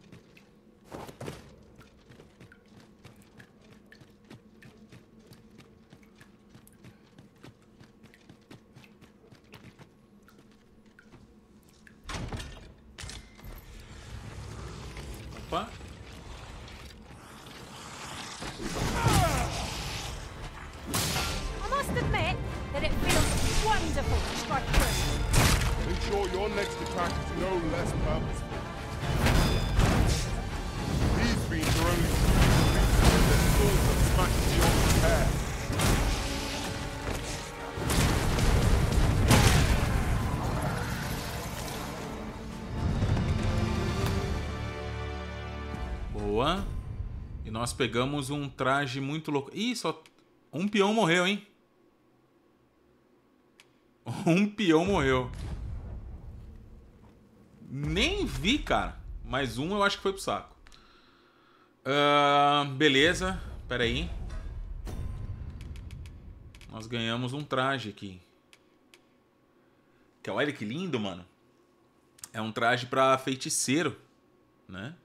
Nós pegamos um traje muito louco. Ih, só um peão morreu, hein? Um peão morreu. Nem vi, cara. Mas um eu acho que foi pro saco. Uh, beleza. Pera aí. Nós ganhamos um traje aqui. Que olha que lindo, mano. É um traje pra feiticeiro, né?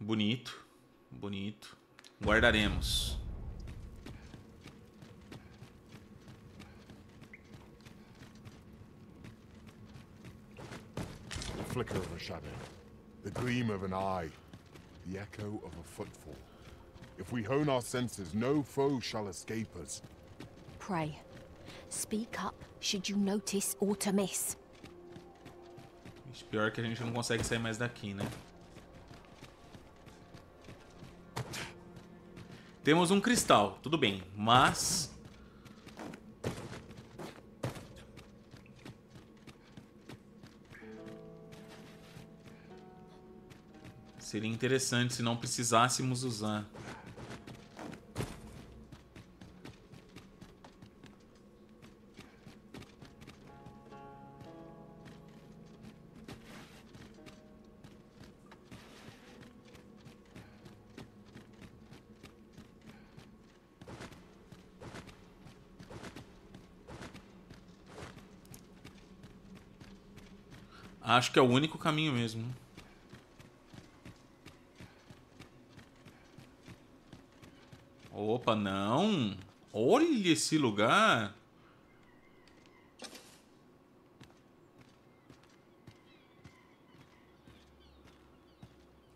Bonito. Bonito. Guardaremos. The flicker of a shadow. The gleam of an eye. The echo of a footfall. If we hone our senses, no foe shall escape us. Pray. Speak up should you notice or to miss. Mas pior que a gente não consegue sair mais daqui, né? Temos um cristal, tudo bem, mas... Seria interessante se não precisássemos usar. Acho que é o único caminho mesmo. Opa, não! Olha esse lugar!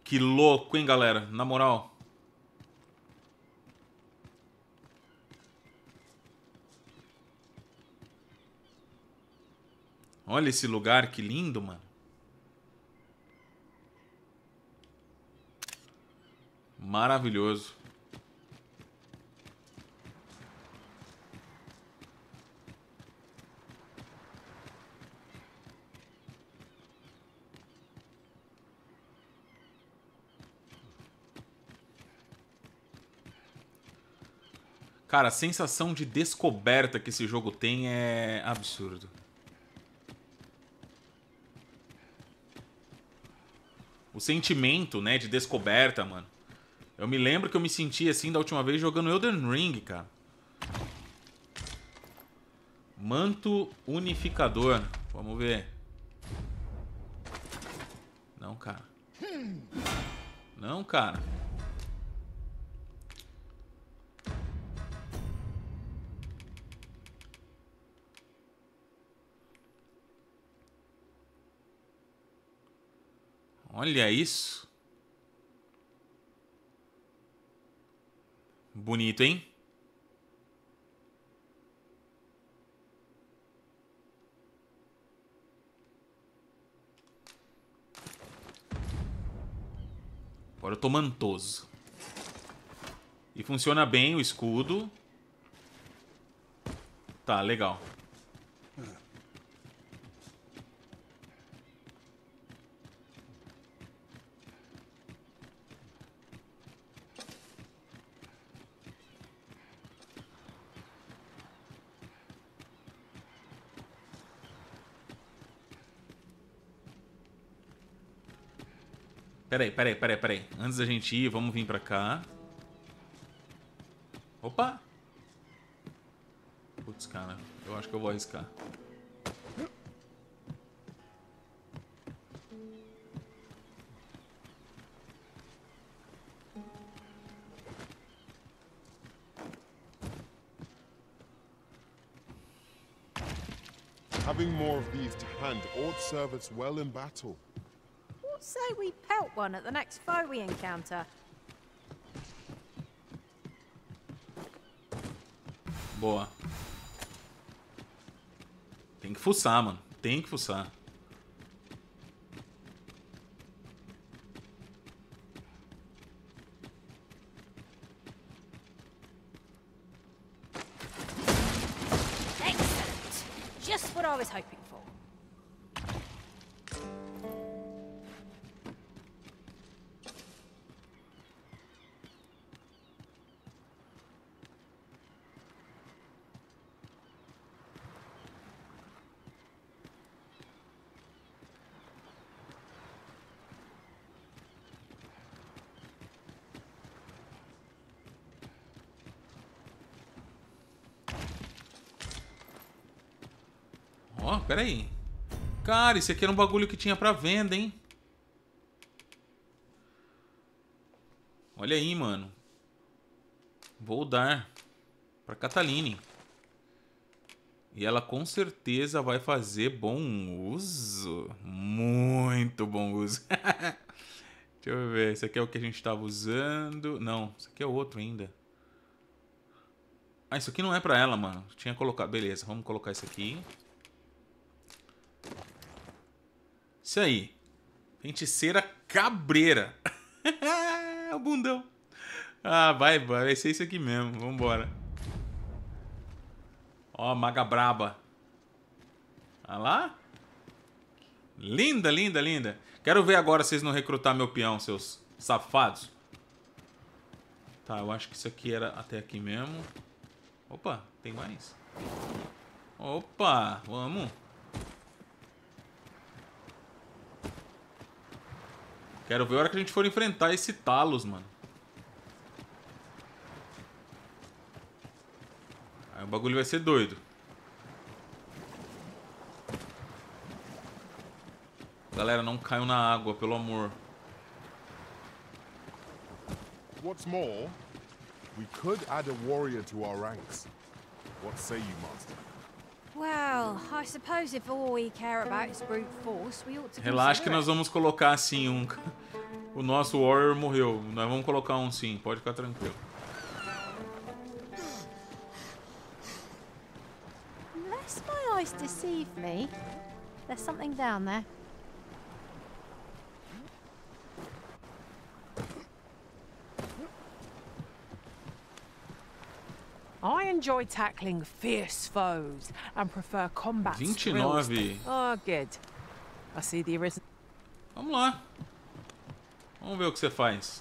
Que louco, hein, galera? Na moral. Olha esse lugar, que lindo, mano. Maravilhoso. Cara, a sensação de descoberta que esse jogo tem é absurdo. O sentimento, né, de descoberta, mano. Eu me lembro que eu me senti assim da última vez jogando Elden Ring, cara. Manto unificador. Vamos ver. Não, cara. Não, cara. Olha isso. Bonito, hein? Agora eu tô mantoso. E funciona bem o escudo. Tá, legal. Peraí, peraí, peraí, peraí. Antes da gente ir, vamos vir pra cá. Opa! Putz, cara. Eu acho que eu vou arriscar. Having more of these to hand ought serve us well in battle. Say we pelt one at the next foe we encounter. Boa. Tem que fuçar, mano. Tem que fuçar. Excellent. Just what I was hoping for. Ó, oh, pera aí. Cara, esse aqui era um bagulho que tinha pra venda, hein? Olha aí, mano. Vou dar pra Cataline. E ela com certeza vai fazer bom uso. Muito bom uso. Deixa eu ver. Esse aqui é o que a gente tava usando. Não, esse aqui é outro ainda. Ah, isso aqui não é pra ela, mano. Tinha colocado. Beleza, vamos colocar isso aqui. Isso aí. Feiticeira cabreira. O bundão. Ah, vai, vai. Vai ser isso aqui mesmo. Vambora. Ó, maga braba. Olha lá. Linda, linda, linda. Quero ver agora vocês não recrutar meu peão, seus safados. Tá, eu acho que isso aqui era até aqui mesmo. Opa, tem mais. Opa, vamos. Quero ver a hora que a gente for enfrentar esse Talos, mano. Aí o bagulho vai ser doido. Galera, não caiam na água, pelo amor. What's more, we could add a warrior to our ranks. What say you, master? Well, I suppose if all we care about is brute force, we ought to. Relaxa que nós vamos colocar assim um. O nosso warrior morreu. Nós vamos colocar um sim, pode ficar tranquilo. Unless my eyes deceive me, there's something down there. I enjoy tackling fierce foes and prefer combat skills. Oh, good. I see the Arisen. Vamos lá. Vamos ver o que você faz.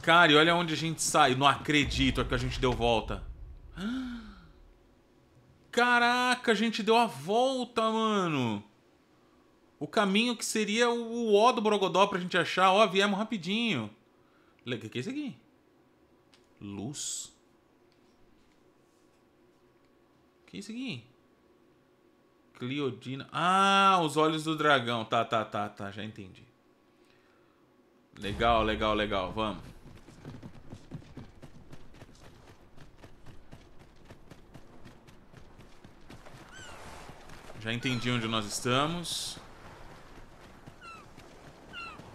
Cara, e olha onde a gente sai. Não acredito, é que a gente deu volta. Caraca, a gente deu a volta, mano. O caminho que seria o ó do Brogodó pra gente achar. Ó, viemos rapidinho. O que é isso aqui? Luz. O que é isso aqui? Cliodina. Ah, os olhos do dragão. Tá, tá, tá, tá. Já entendi. Legal, legal, legal. Vamos. Já entendi onde nós estamos.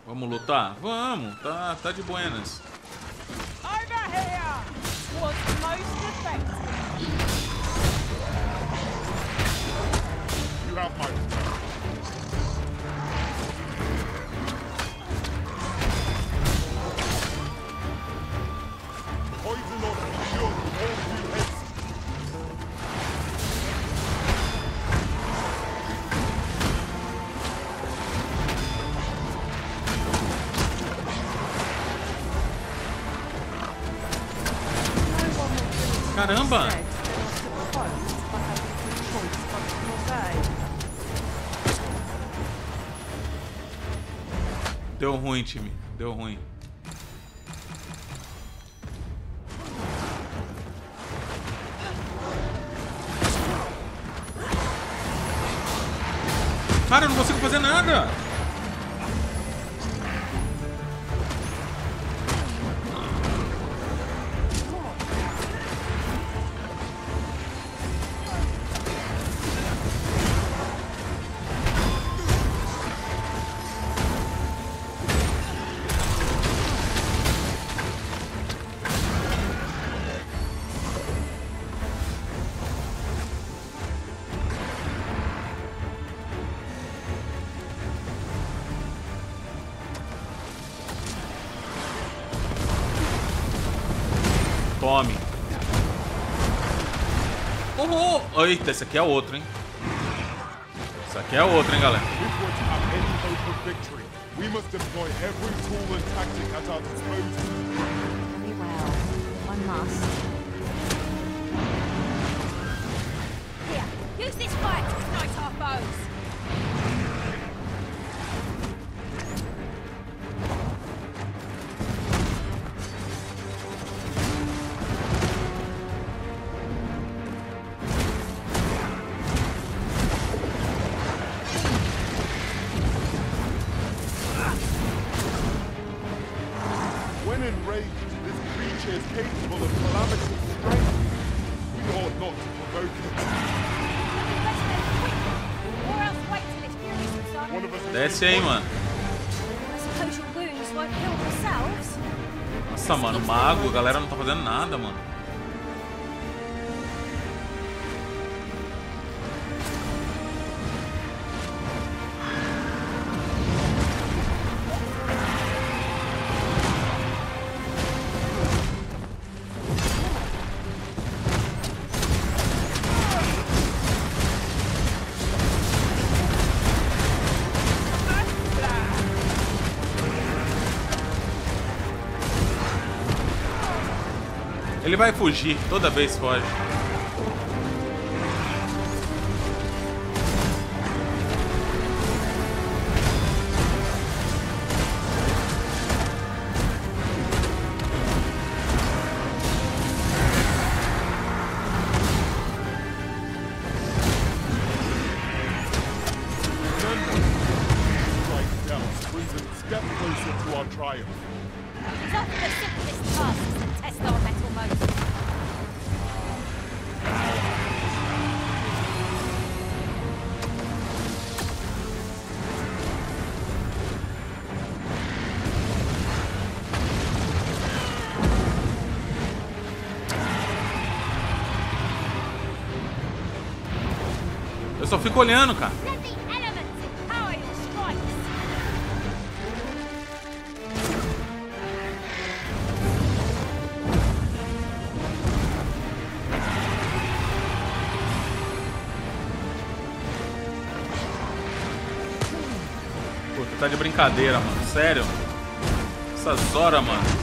Vamos lutar? Vamos! Tá, tá de buenas. Caramba! Deu ruim, time. Deu ruim. Cara, eu não consigo fazer nada! Eita, esse aqui é outro, hein? Isso aqui é outro, hein, galera? Desce aí, mano. Nossa, mano, mago. A galera não tá fazendo nada, mano. Ele vai fugir, toda vez foge. Eu só fico olhando, cara. Puta, tá de brincadeira, mano. Sério? Essas horas, mano.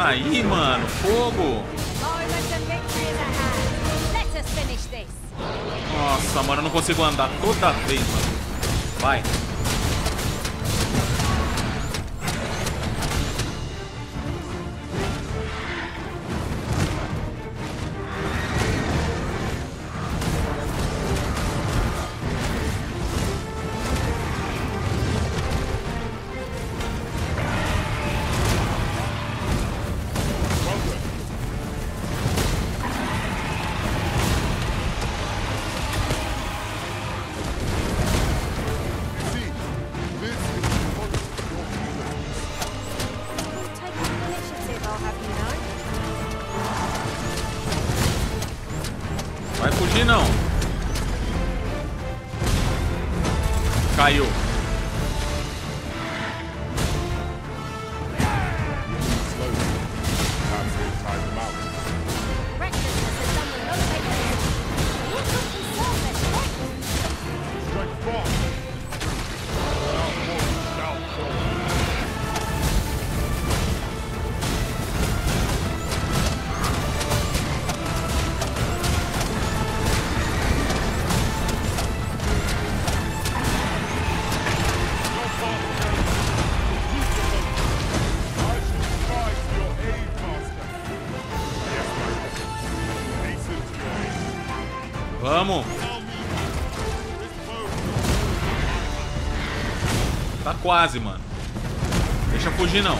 Aí, mano, fogo! Nossa, mano, eu não consigo andar toda vez, mano. Vai! Vamos! Tá quase, mano. Deixa fugir, não.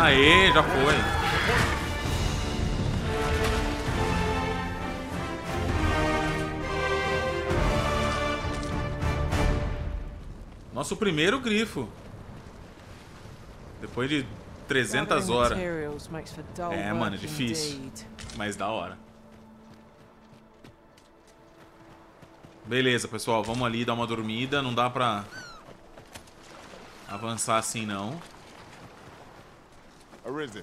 Aê, já foi. Nosso primeiro grifo. Depois de trezentas horas. É, mano, difícil. Mas da hora. Beleza, pessoal. Vamos ali dar uma dormida. Não dá pra avançar assim, não. Arisen,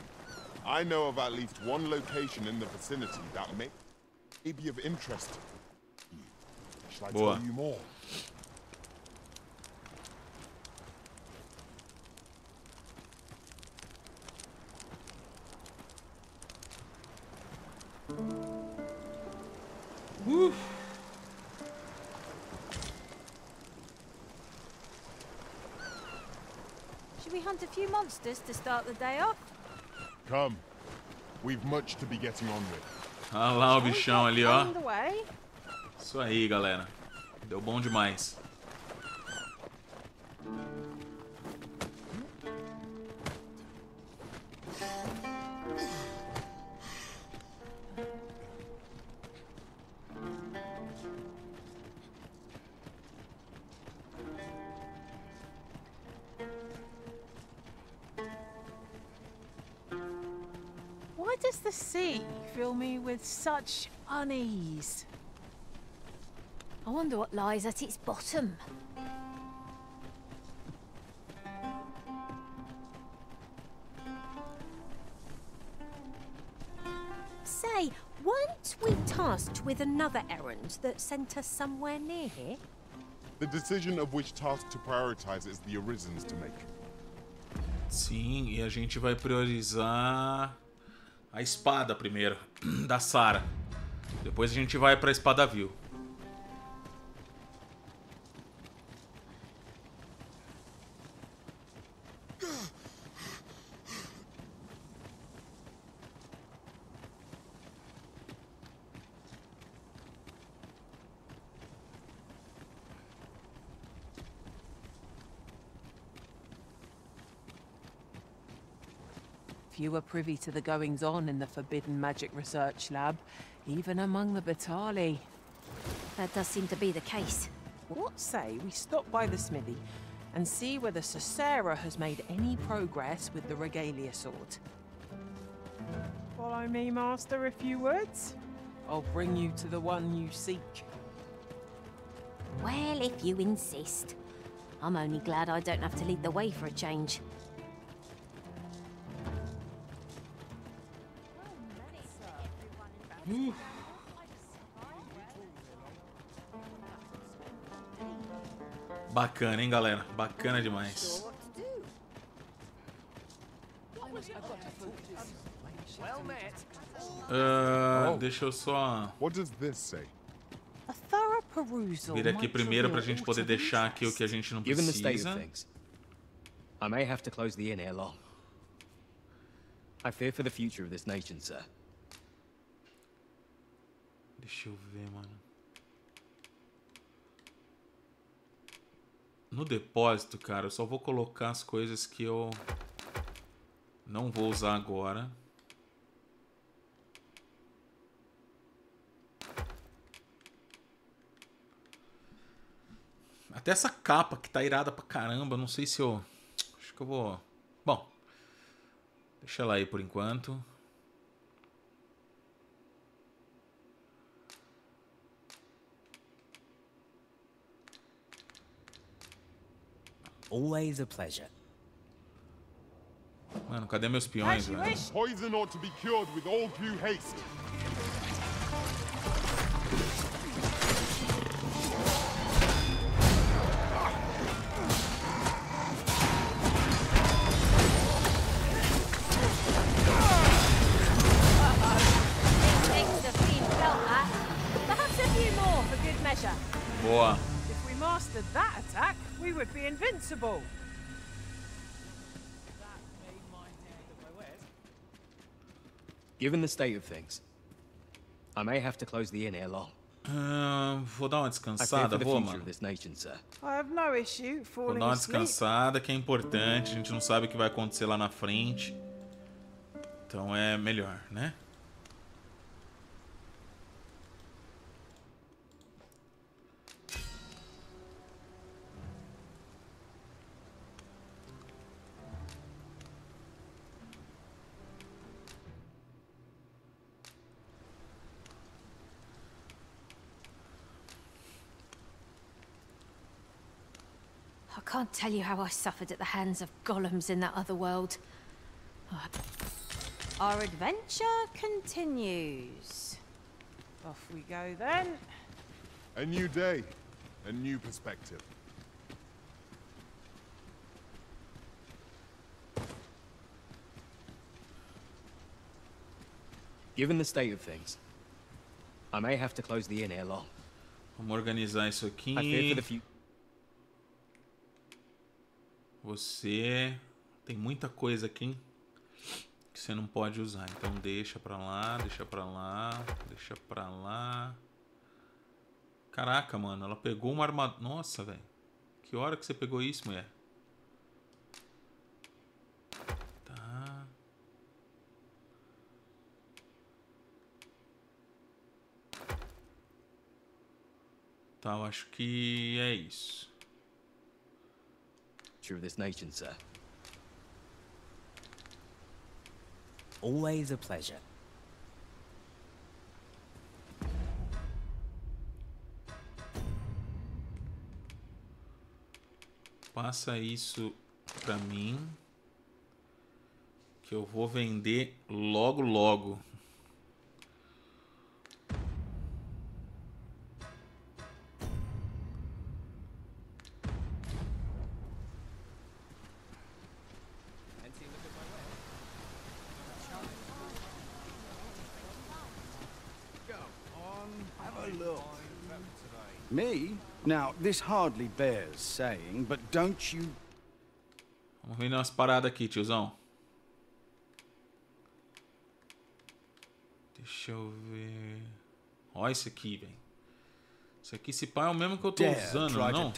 I know of at least one location in the vicinity that may be of interest to you. Shall I tell you more? Uh. Should we hunt a few monsters to start the day off? Come. We've much to be getting on with. Ah lá o bichão ali, ó. Isso aí, galera. Deu bom demais. does the sea fill me with such unease? I wonder what lies at its bottom. Say, weren't we tasked with another errand that sent us somewhere near here? The decision of which task to prioritize is the Arisen's to make. Sim, e a gente vai priorizar a espada primeiro, da Sarah. Depois a gente vai para a espada vil. You were privy to the goings-on in the Forbidden Magic Research Lab, even among the Batali. That does seem to be the case. What say we stop by the smithy and see whether Cicera has made any progress with the Regalia Sword? Follow me, Master, if you would. I'll bring you to the one you seek. Well, if you insist. I'm only glad I don't have to lead the way for a change. Ooh. Bacana, hein, galera? Bacana demais. Uh, deixa eu só vir aqui primeiro pra gente poder deixar aqui o que a gente não precisa. I may have to close the inn ere long. I fear for the future of this nation, sir. Deixa eu ver, mano. No depósito, cara, eu só vou colocar as coisas que eu não vou usar agora. Até essa capa que tá irada pra caramba, não sei se eu... Acho que eu vou... Bom, deixa ela aí por enquanto. Always a pleasure. Mano, cadê meus peões, velho? Poison ought to be cured with all due haste. Perhaps a few more for good measure. Boa. If we mastered that attack, we would be invincible. Given the state of things, I may have to close the inn ere long. Uh, vou dar uma descansada, vou, mano. I have no issue falling asleep. Vou dar uma descansada, que é importante. A gente não sabe o que vai acontecer lá na frente. Então é melhor, né? I can't tell you how I suffered at the hands of golems in that other world. Oh. Our adventure continues. Off we go then. A new day, a new perspective. Given the state of things, I may have to close the inn ere long. Vamos organizar isso aqui. Você tem muita coisa aqui, hein, que você não pode usar, então deixa pra lá, deixa pra lá, deixa pra lá. Caraca, mano, ela pegou uma armadura. Nossa, velho, que hora que você pegou isso, mulher? Tá. Tá, eu acho que é isso. Of this nation, sir. Always a pleasure. Passa isso pra mim, que eu vou vender logo logo. Me? Now, this hardly bears saying, but don't you... Vamos vender umas paradas aqui, tiozão. Deixa eu ver... Ó, isso aqui, velho. Isso aqui, esse pá, é o mesmo que eu tô usando, não?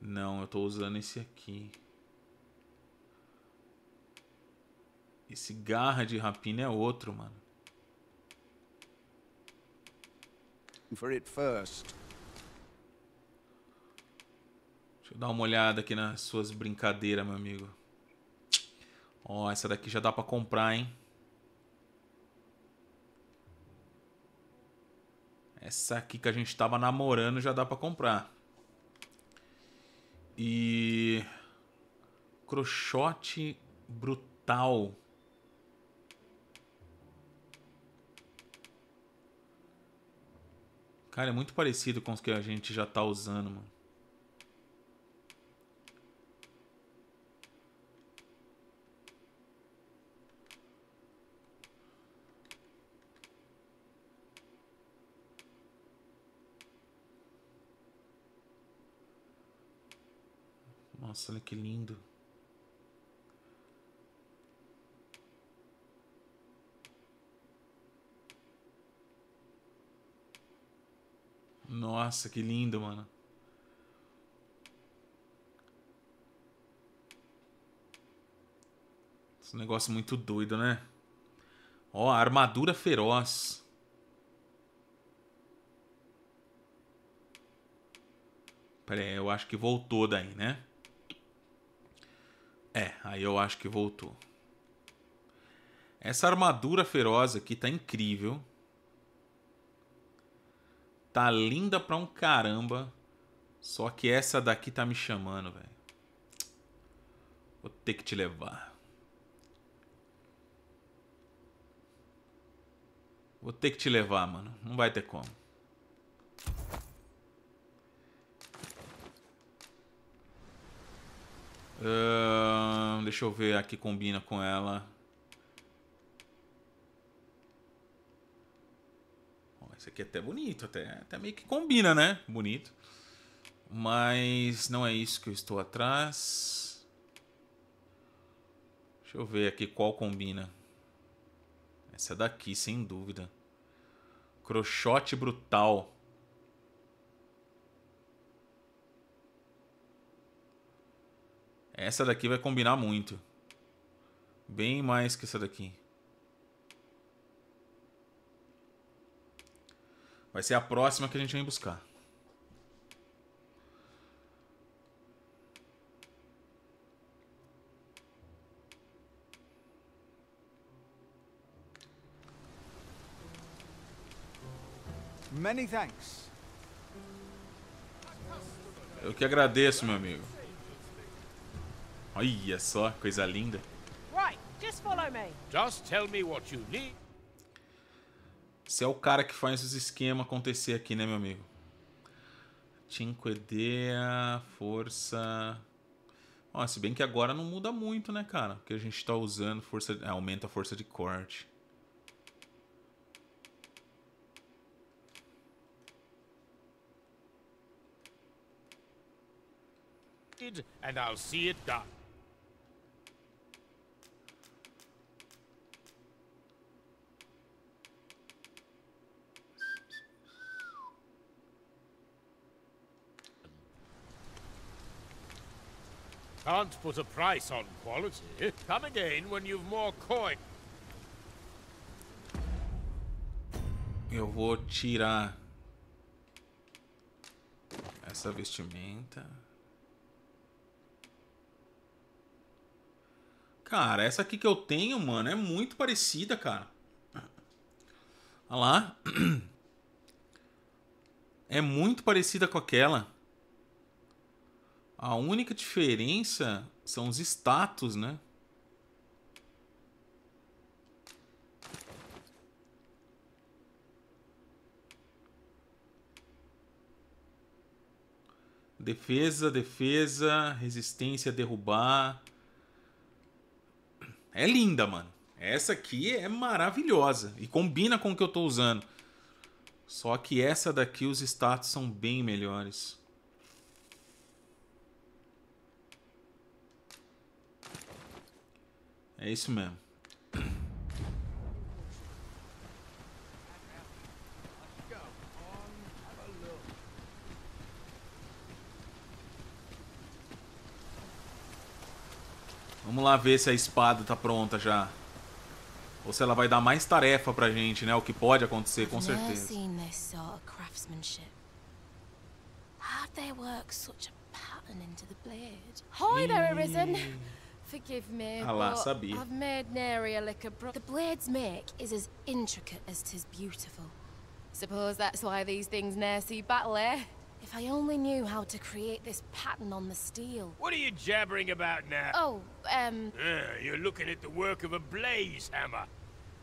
Não, eu tô usando esse aqui. Esse garra de rapina é outro, mano. For it first. Deixa eu dar uma olhada aqui nas suas brincadeiras, meu amigo. Ó, oh, essa daqui já dá pra comprar, hein? Essa aqui que a gente tava namorando já dá pra comprar. E... Crochote brutal. Cara, é muito parecido com os que a gente já tá usando, mano. Nossa, olha que lindo. Nossa, que lindo, mano. Esse negócio é muito doido, né? Ó, armadura feroz. Pera aí, eu acho que voltou daí, né? É, aí eu acho que voltou. Essa armadura feroz aqui tá incrível. Tá linda pra um caramba. Só que essa daqui tá me chamando, velho. Vou ter que te levar. Vou ter que te levar, mano. Não vai ter como. Uh, deixa eu ver aqui, combina com ela. Isso aqui é até bonito, até, até meio que combina, né? Bonito. Mas não é isso que eu estou atrás. Deixa eu ver aqui qual combina. Essa daqui, sem dúvida. Crochote brutal. Essa daqui vai combinar muito. Bem mais que essa daqui. Vai ser a próxima que a gente vem buscar. Many thanks. Eu que agradeço, meu amigo. Olha só, coisa linda. Right, just follow me. Just tell me what you need. Você é o cara que faz os esquemas acontecer aqui, né, meu amigo? cinco D, força... Ó, se bem que agora não muda muito, né, cara? Porque a gente tá usando força... Ah, aumenta a força de corte. And I'll see it done. Can't put a price on quality. Come again when you've more coin. Eu vou tirar essa vestimenta. Cara, essa aqui que eu tenho, mano, é muito parecida, cara. Olha lá. É muito parecida com aquela. A única diferença são os status, né? Defesa, defesa, resistência, derrubar. É linda, mano. Essa aqui é maravilhosa e combina com o que eu tô usando. Só que essa daqui os status são bem melhores. É isso mesmo. Vamos lá ver se a espada tá pronta já. Ou se ela vai dar mais tarefa pra gente, né? O que pode acontecer, com certeza. Hi there, Arisen. Forgive me, but I've made nary a lick of broth. The blade's make is as intricate as 'tis beautiful. Suppose that's why these things ne'er see battle, eh? If I only knew how to create this pattern on the steel. What are you jabbering about now? Oh, um... Uh, you're looking at the work of a blaze hammer.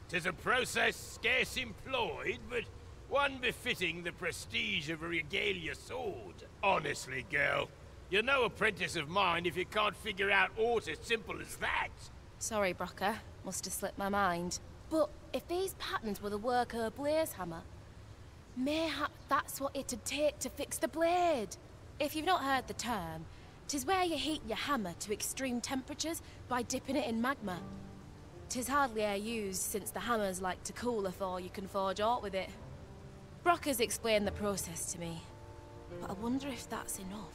'Tis a process scarce employed, but one befitting the prestige of a regalia sword. Honestly, girl. You're no apprentice of mine if you can't figure out aught as simple as that. Sorry, Brocker. Must have slipped my mind. But if these patterns were the work of a blaze hammer, mayhap that's what it'd take to fix the blade. If you've not heard the term, 'tis where you heat your hammer to extreme temperatures by dipping it in magma. 'Tis hardly e'er used since the hammers like to cool afore you can forge aught with it. Brocker's explained the process to me, but I wonder if that's enough.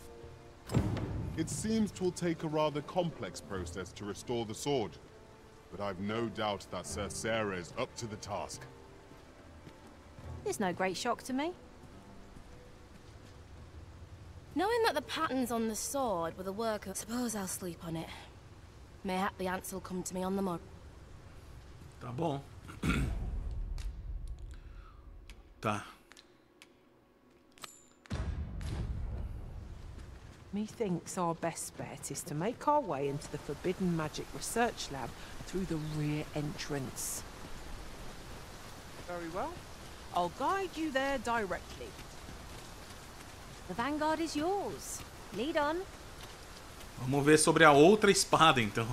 It seems 'twill take a rather complex process to restore the sword, but I've no doubt that Sir Sarah is up to the task. There's no great shock to me. Knowing that the patterns on the sword were the work of... Suppose I'll sleep on it. Mayhap the answer will come to me on the morrow. Tá bom. Tá. Methinks our best bet is to make our way into the forbidden magic research lab through the rear entrance. Very well. I'll guide you there directly. The vanguard is yours. Lead on. Vamos ver sobre a outra espada, então.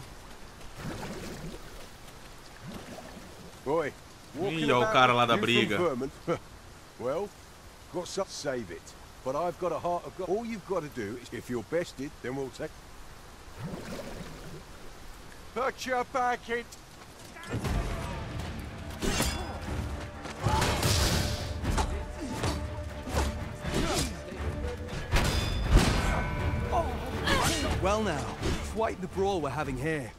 Boy, e o cara lá da briga. Well, got to save it. But I've got a heart of gold. All you've got to do is if you're bested, then we'll take. Put your back in. Well now, quite the brawl we're having here.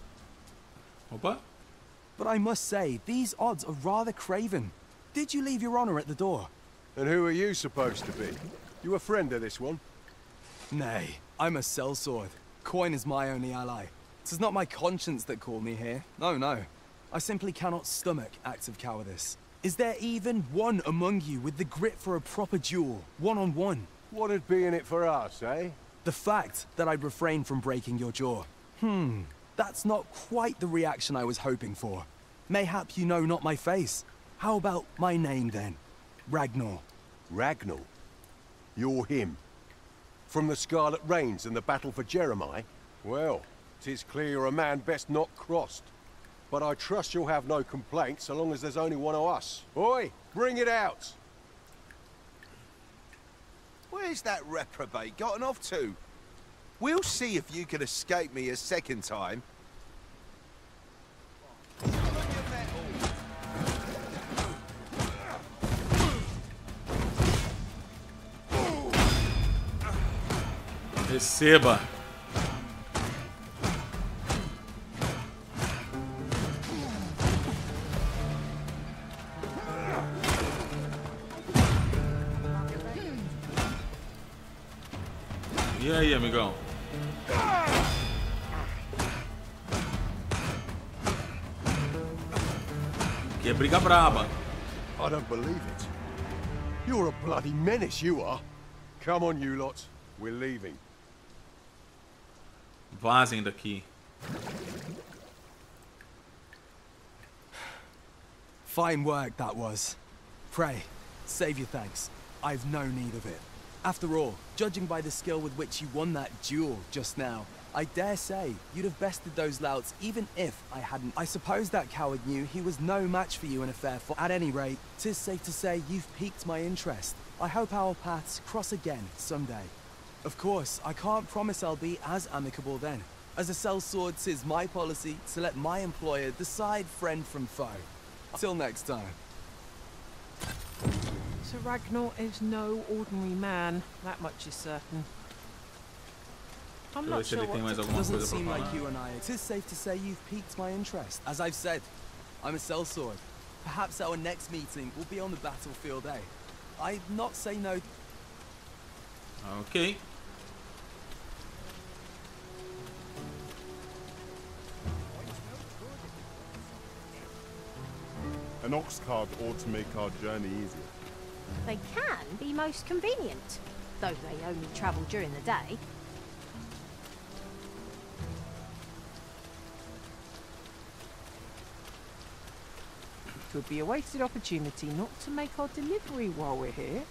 Opa. But I must say, these odds are rather craven. Did you leave your honor at the door? And who are you supposed to be? You a friend of this one? Nay, I'm a sellsword. Coin is my only ally. 'Tis not my conscience that called me here. No, no. I simply cannot stomach acts of cowardice. Is there even one among you with the grit for a proper duel, one-on-one? What'd be in it for us, eh? The fact that I'd refrain from breaking your jaw. Hmm, that's not quite the reaction I was hoping for. Mayhap you know not my face. How about my name, then? Ragnall. Ragnall? You're him. From the Scarlet Rains and the battle for Jeremiah? Well, 'tis clear you're a man best not crossed. But I trust you'll have no complaint so long as there's only one of us. Oi, bring it out! Where's that reprobate gotten off to? We'll see if you can escape me a second time. Receba. E aí, amigão? Que briga braba. I don't believe it. You're a bloody menace, you are. Come on, you lot. We're leaving. Vazem daqui. Fine work that was. Pray, save your thanks. I've no need of it. After all, judging by the skill with which you won that duel just now, I dare say you'd have bested those louts even if I hadn't. I suppose that coward knew he was no match for you in a fair fight. At any rate, 'tis safe to say you've piqued my interest. I hope our paths cross again someday. Of course, I can't promise I'll be as amicable then. As a sellsword, 'tis my policy to let my employer decide friend from foe. Till next time. So Ragnall is no ordinary man, that much is certain. I'm not sure what to do. It doesn't seem like you and I. It is safe to say you've piqued my interest. As I've said, I'm a sellsword. Perhaps our next meeting will be on the battlefield, eh? I'd not say no. Okay. An ox cart ought to make our journey easier. They can be most convenient, though they only travel during the day. It would be a wasted opportunity not to make our delivery while we're here.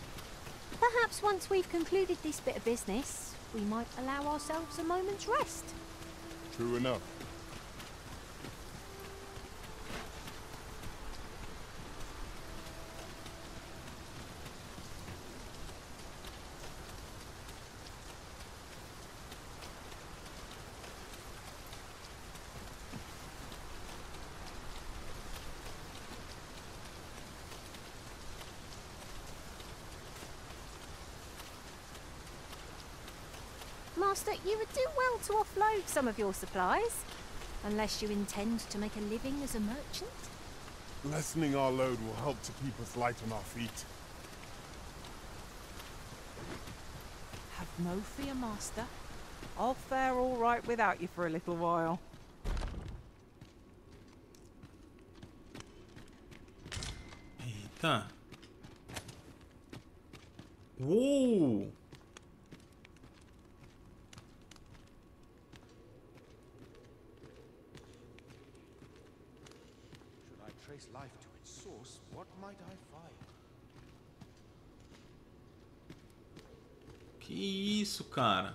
Perhaps once we've concluded this bit of business, we might allow ourselves a moment's rest. True enough. You would do well to offload some of your supplies, unless you intend to make a living as a merchant. Lessening our load will help to keep us light on our feet. Have no fear, Master. I'll fare all right without you for a little while. Eita. Whoa. Life to its source, what might I find? Que isso, cara?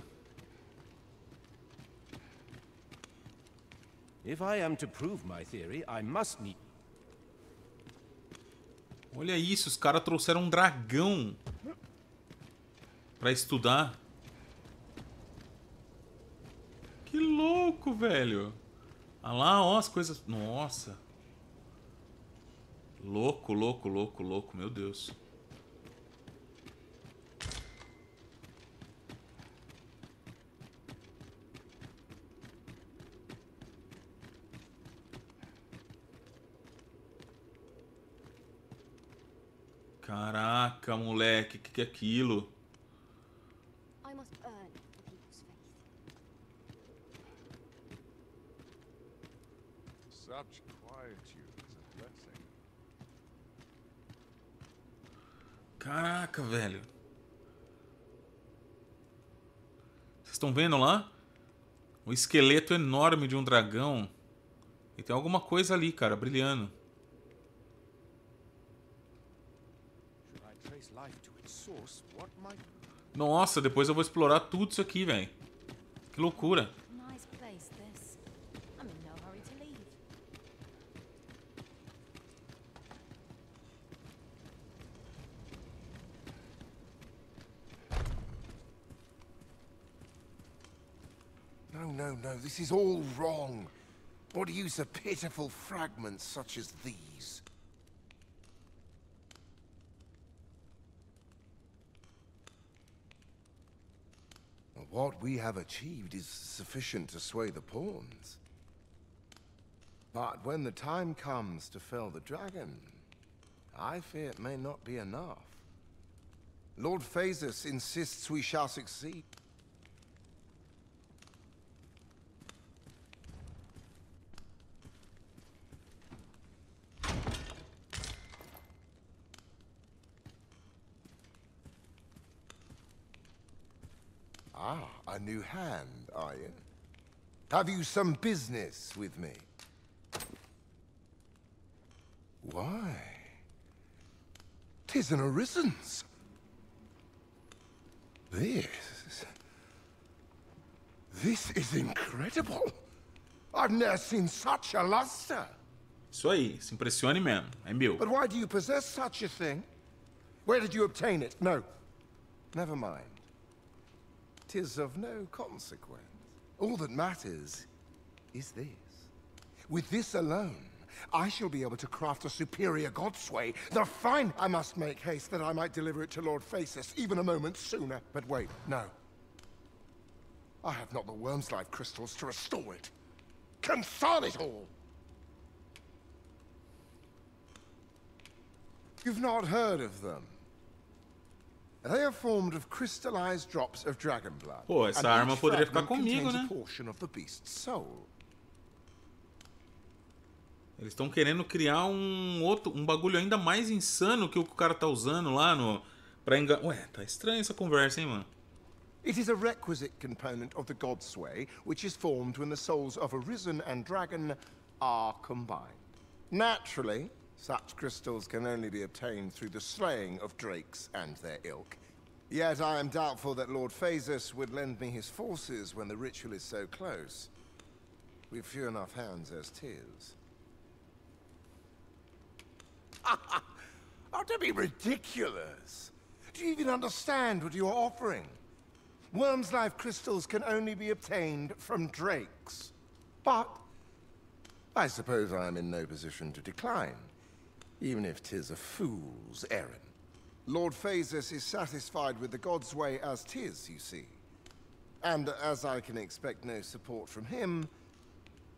If I am to prove my theory, I must need. Olha isso, os caras trouxeram um dragão para estudar. Que louco, velho! Ah lá, ó, as coisas. Nossa. Louco, louco, louco, louco, meu Deus. Caraca, moleque, que que é aquilo? Caraca, velho. Vocês estão vendo lá? O esqueleto enorme de um dragão. E tem alguma coisa ali, cara, brilhando. Nossa, depois eu vou explorar tudo isso aqui, velho. Que loucura. No, no, this is all wrong. What use of pitiful fragments such as these? What we have achieved is sufficient to sway the pawns. But when the time comes to fell the dragon, I fear it may not be enough. Lord Phaesus insists we shall succeed. A new hand, are you? Have you some business with me? Why? 'Tis an Arisen's. This... This is incredible! I've never seen such a luster! Isso aí, se impressione mesmo, é meu. But why do you possess such a thing? Where did you obtain it? No. Never mind. 'Tis of no consequence. All that matters is this. With this alone, I shall be able to craft a superior godsway. The fine! I must make haste that I might deliver it to Lord Phaesus even a moment sooner. But wait, no. I have not the worm's life crystals to restore it. Consign it all! You've not heard of them. They are formed of crystallized drops of dragon blood. Pô, essa arma poderia ficar comigo, né? Eles estão querendo criar um outro, um bagulho ainda mais insano que o que o cara tá usando lá no para enganar. Ué, tá estranha essa conversa, hein, mano? It is a requisite component of the Godsway, which is formed when the souls of Arisen and Dragon are combined. Naturally, such crystals can only be obtained through the slaying of drakes and their ilk. Yet I am doubtful that Lord Phaesus would lend me his forces when the ritual is so close. We've few enough hands as 'tis. Ah, don't be ridiculous! Do you even understand what you are offering? Worm's life crystals can only be obtained from drakes. But I suppose I am in no position to decline, even if 'tis a fool's errand. Lord Phaesus is satisfied with the God's way as 'tis, you see. And as I can expect no support from him,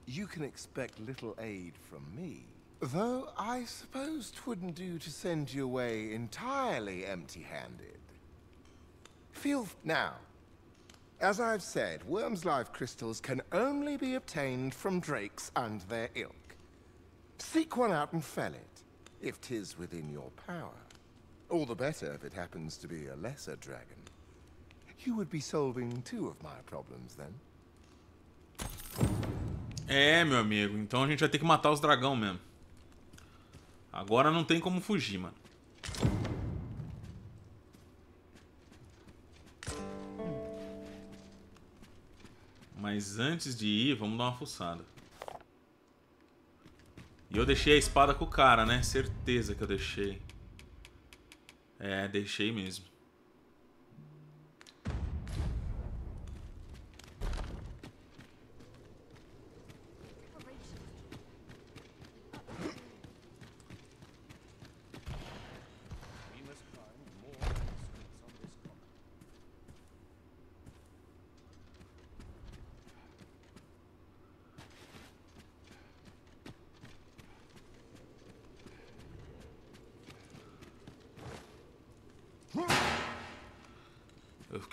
you can expect little aid from me. Though I suppose 'twouldn't do to send you away entirely empty-handed. Feel now. As I've said, worm's life crystals can only be obtained from drakes and their ilk. Seek one out and fell it, if 'tis within your power. All the better if it happens to be a lesser dragon. You would be solving two of my problems then. É, meu amigo, então a gente vai ter que matar os dragão mesmo. Agora não tem como fugir, mano. Mas antes de ir, vamos dar uma fuçada. E eu deixei a espada com o cara, né? Certeza que eu deixei. É, deixei mesmo.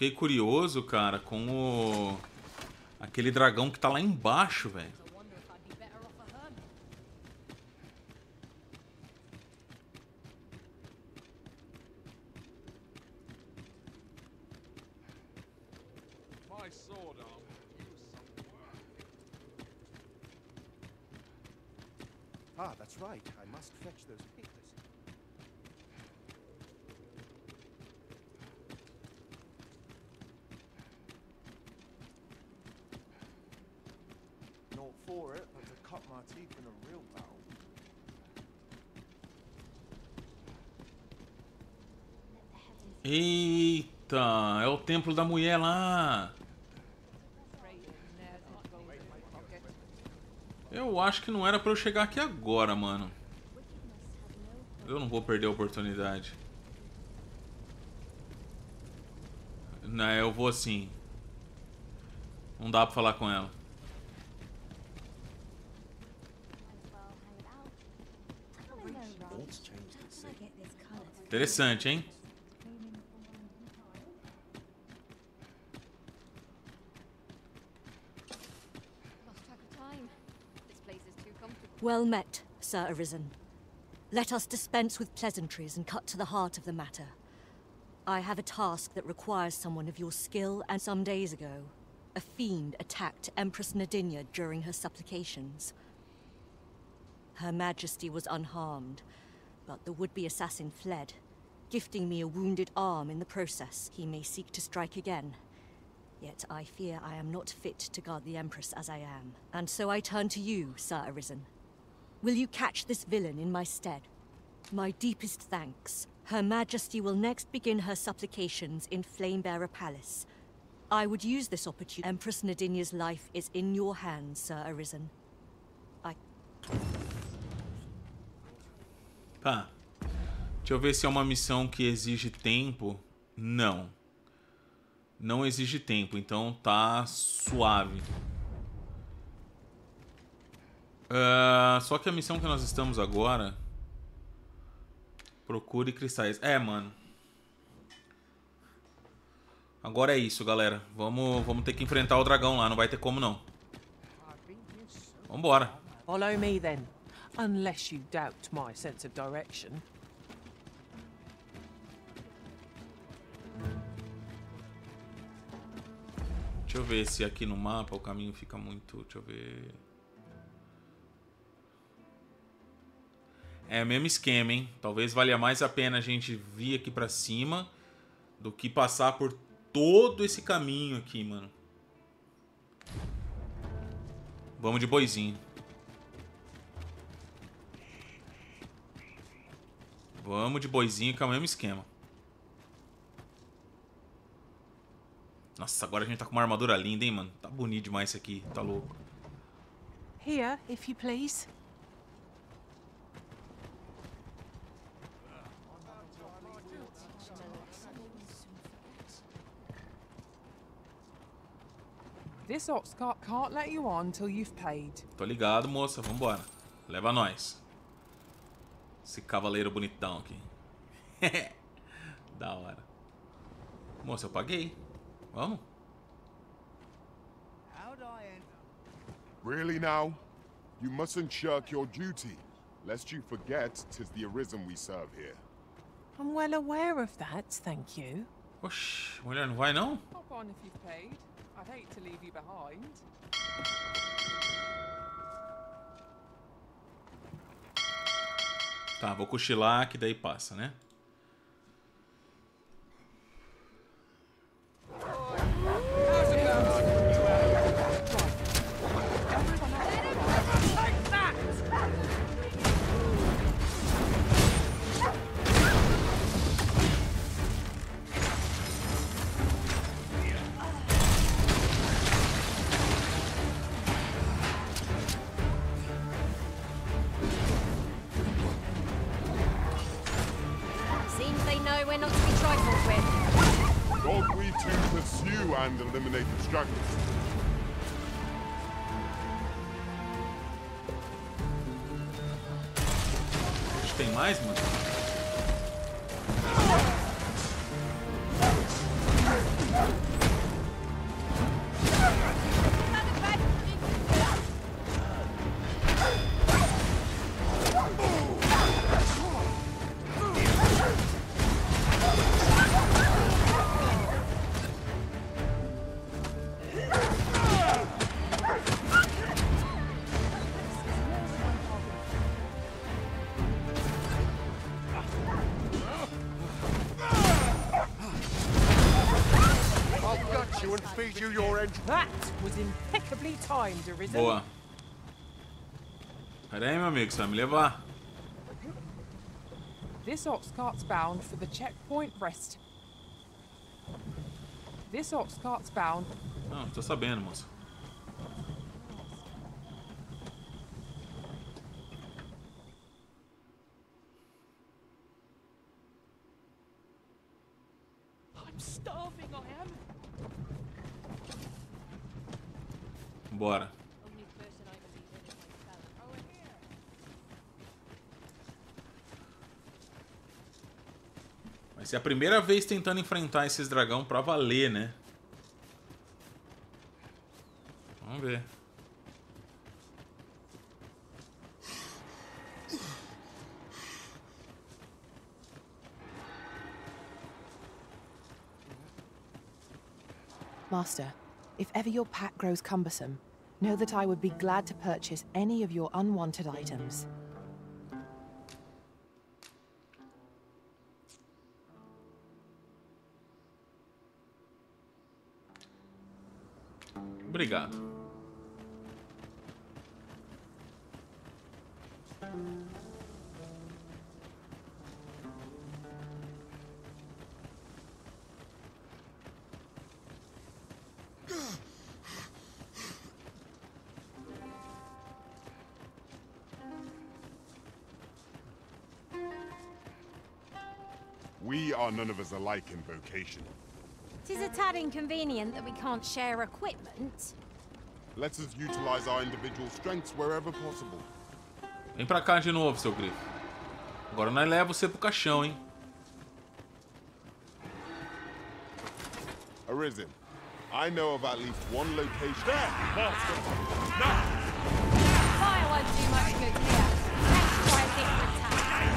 Fiquei curioso, cara, com o... aquele dragão que tá lá embaixo, velho. Ah, that's right. I must fetch those papers. Eita, é o templo da mulher lá. Eu acho que não era pra eu chegar aqui agora, mano. Eu não vou perder a oportunidade. Não, eu vou assim. Não dá pra falar com ela. Interessante, hein? Well met, Sir Arisen. Let us dispense with pleasantries and cut to the heart of the matter. I have a task that requires someone of your skill, and some days ago, a fiend attacked Empress Nadinia during her supplications. Her Majesty was unharmed, but the would-be assassin fled, gifting me a wounded arm in the process. He may seek to strike again, yet I fear I am not fit to guard the Empress as I am. And so I turn to you, Sir Arisen. Will you catch this villain in my stead? My deepest thanks. Her Majesty will next begin her supplications in Flamebearer Palace. I would use this opportunity. Empress Nadinia's life is in your hands, Sir Arisen. I... Tá. Deixa eu ver se é uma missão que exige tempo. Não. Não exige tempo, então tá suave. Uh, só que a missão que nós estamos agora... Procure cristais. É, mano. Agora é isso, galera. Vamos, vamos ter que enfrentar o dragão lá. Não vai ter como, não. Vambora. Follow me, then. Unless you doubt my sense of direction. Deixa eu ver se aqui no mapa o caminho fica muito... Deixa eu ver... É o mesmo esquema, hein? Talvez valha mais a pena a gente vir aqui pra cima do que passar por todo esse caminho aqui, mano. Vamos de boizinho. Vamos de boizinho, que é o mesmo esquema. Nossa, agora a gente tá com uma armadura linda, hein, mano? Tá bonito demais isso aqui, tá louco. Here, if you please. This oxcart can't let you on till you've paid. Tô ligado, moça. Vambora. Leva nós. Esse cavaleiro bonitão aqui. Da hora. Moça, eu paguei. Vamos? Really now? You mustn't shirk your duty, lest you forget 'tis the Arisen we serve here. I'm well aware of that, thank you. Oxi, mulher não vai não? Hop on if you've paid. I'd hate to leave you behind. Tá, vou cochilar que daí passa, né? Tem mais, mano? That was impeccably timed, Arisen. Boa. Pera aí, meu amigo, você vai me levar. This oxcart's bound for the checkpoint rest. This oxcart's bound. Não, tô sabendo, moça. I'm starving, I am. Bora. Vai ser a primeira vez tentando enfrentar esses dragão pra valer, né? Vamos ver. Master, if ever your pack grows cumbersome, know that I would be glad to purchase any of your unwanted items. Obrigado. We are none of us alike in vocation. It is a tad inconvenient that we can't share equipment. Let us utilize our individual strengths wherever possible. Vem pra cá de novo, seu grifo. Agora nós leva você pro caixão, hein? Arisen, I know of at least one location. There, master. No. Fire won't do much good here. Let's try a different time.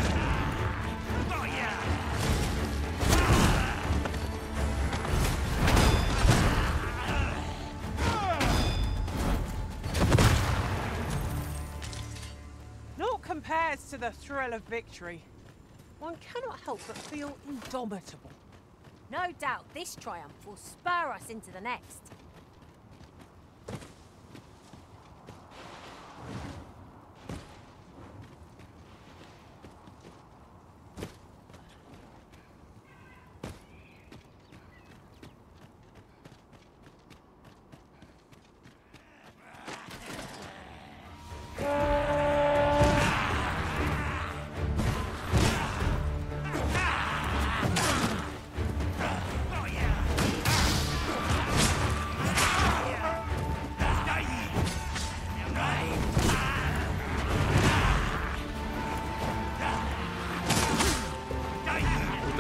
To the thrill of victory, one cannot help but feel indomitable. No doubt this triumph will spur us into the next.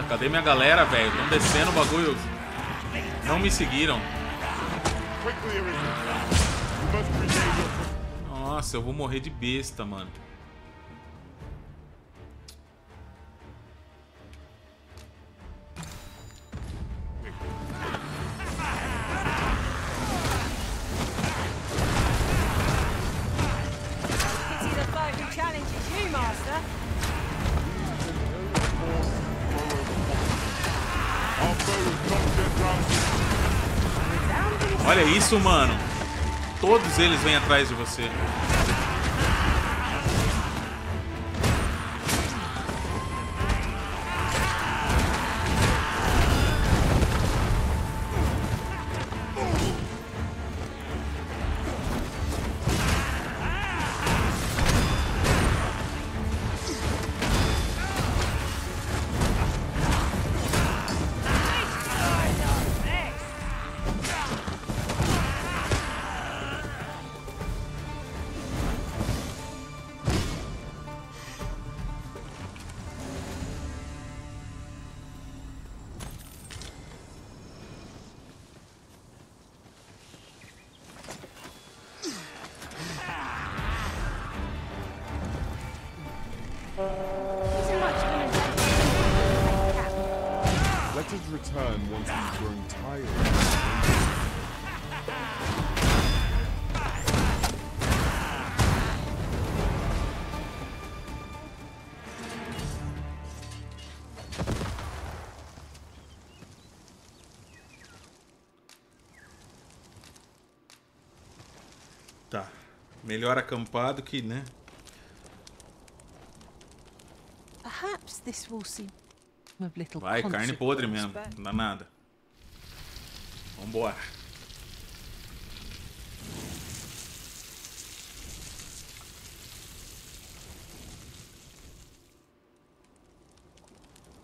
Cadê minha galera, velho? Estão descendo o bagulho. Não me seguiram. Nossa, eu vou morrer de besta, mano. Olha isso, mano. Todos eles vêm atrás de você. Melhor acampado que, né? Perhaps this will seem of little. Vai, carne podre mesmo, não dá nada. Vambora.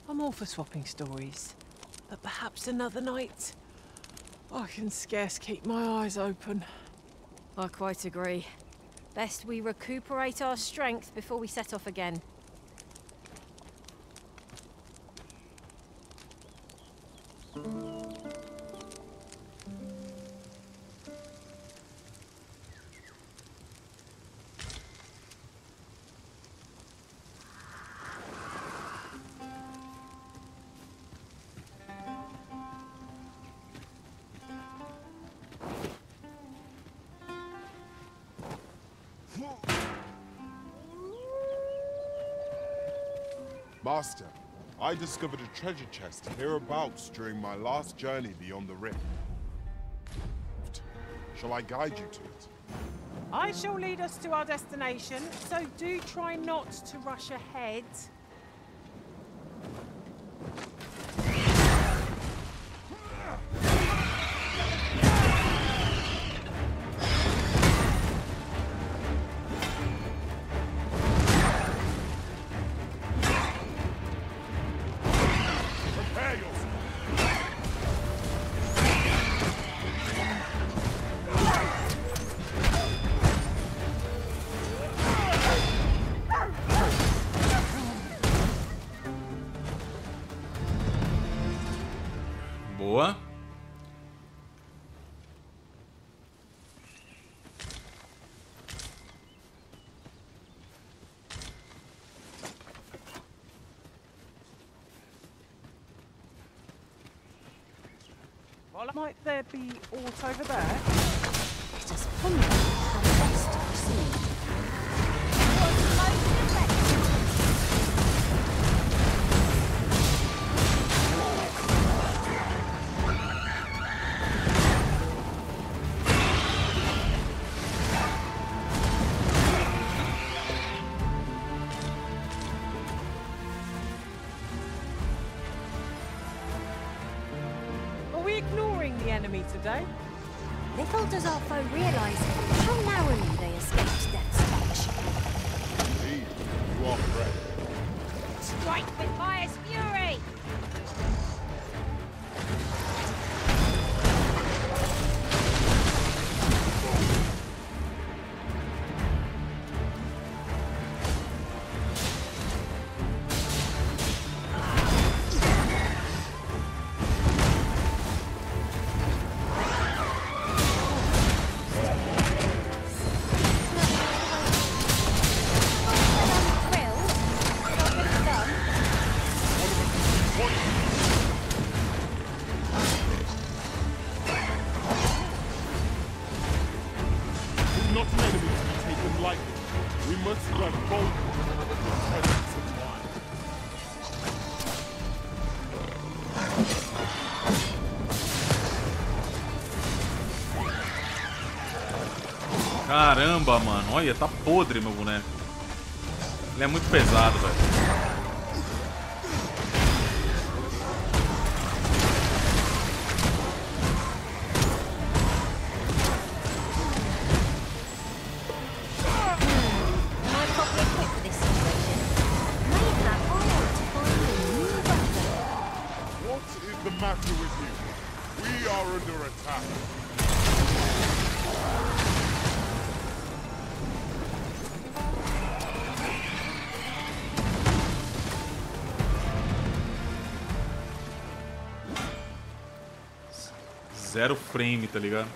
I'm all for swapping stories, but perhaps another night. I can scarce keep my eyes open. I quite agree. Best we recuperate our strength before we set off again. Master, I discovered a treasure chest hereabouts during my last journey beyond the rift. Shall I guide you to it? I shall lead us to our destination, so do try not to rush ahead. Might there be aught over there? It is funny how best to see. Today. Little does our foe realise how narrowly they escaped that selection. Indeed, you are correct. Strike with fierce fury! Caramba, mano. Olha, tá podre meu boneco. Ele é muito pesado, velho. Zero frame, tá ligado?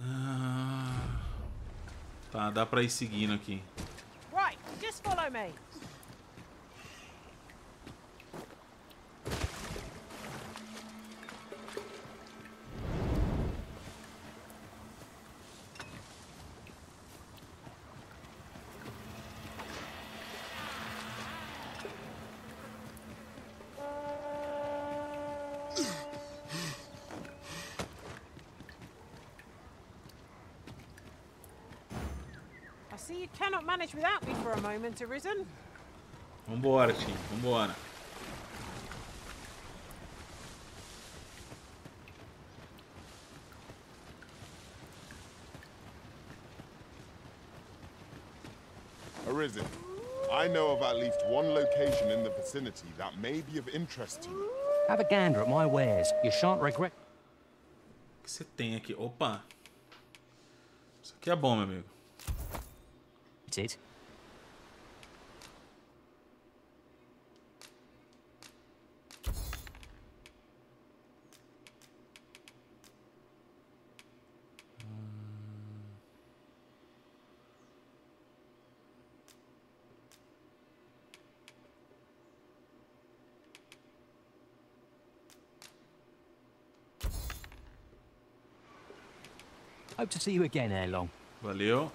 Ah, tá, dá pra ir seguindo aqui. Right, just follow me. Manage without me for a moment, Arisen. Vambora, time. Vambora. Arisen, I know of at least one location in the vicinity that may be of interest to you. Have a gander at my wares. You shan't regret. O que você tem aqui? Opa. Isso aqui é bom, meu amigo. It. Hope to see you again ere long. Valió.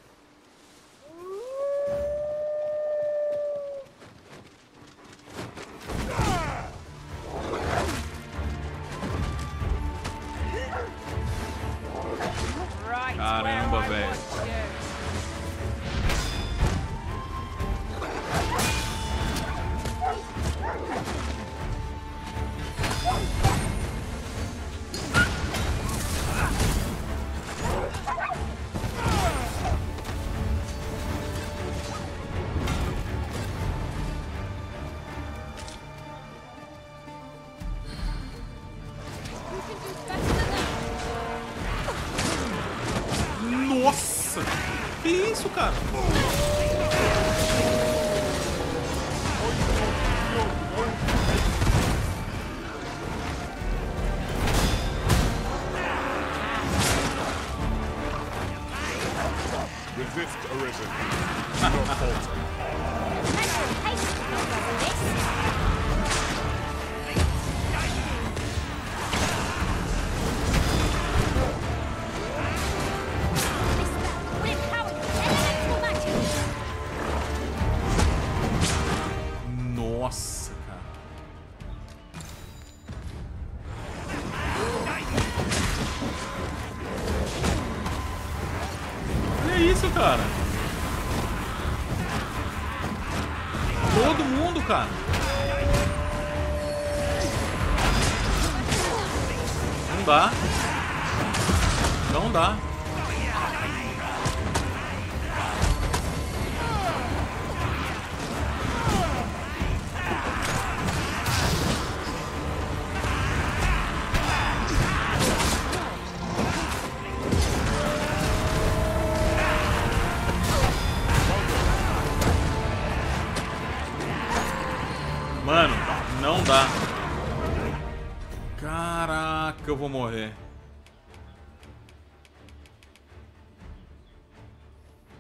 Eu vou morrer.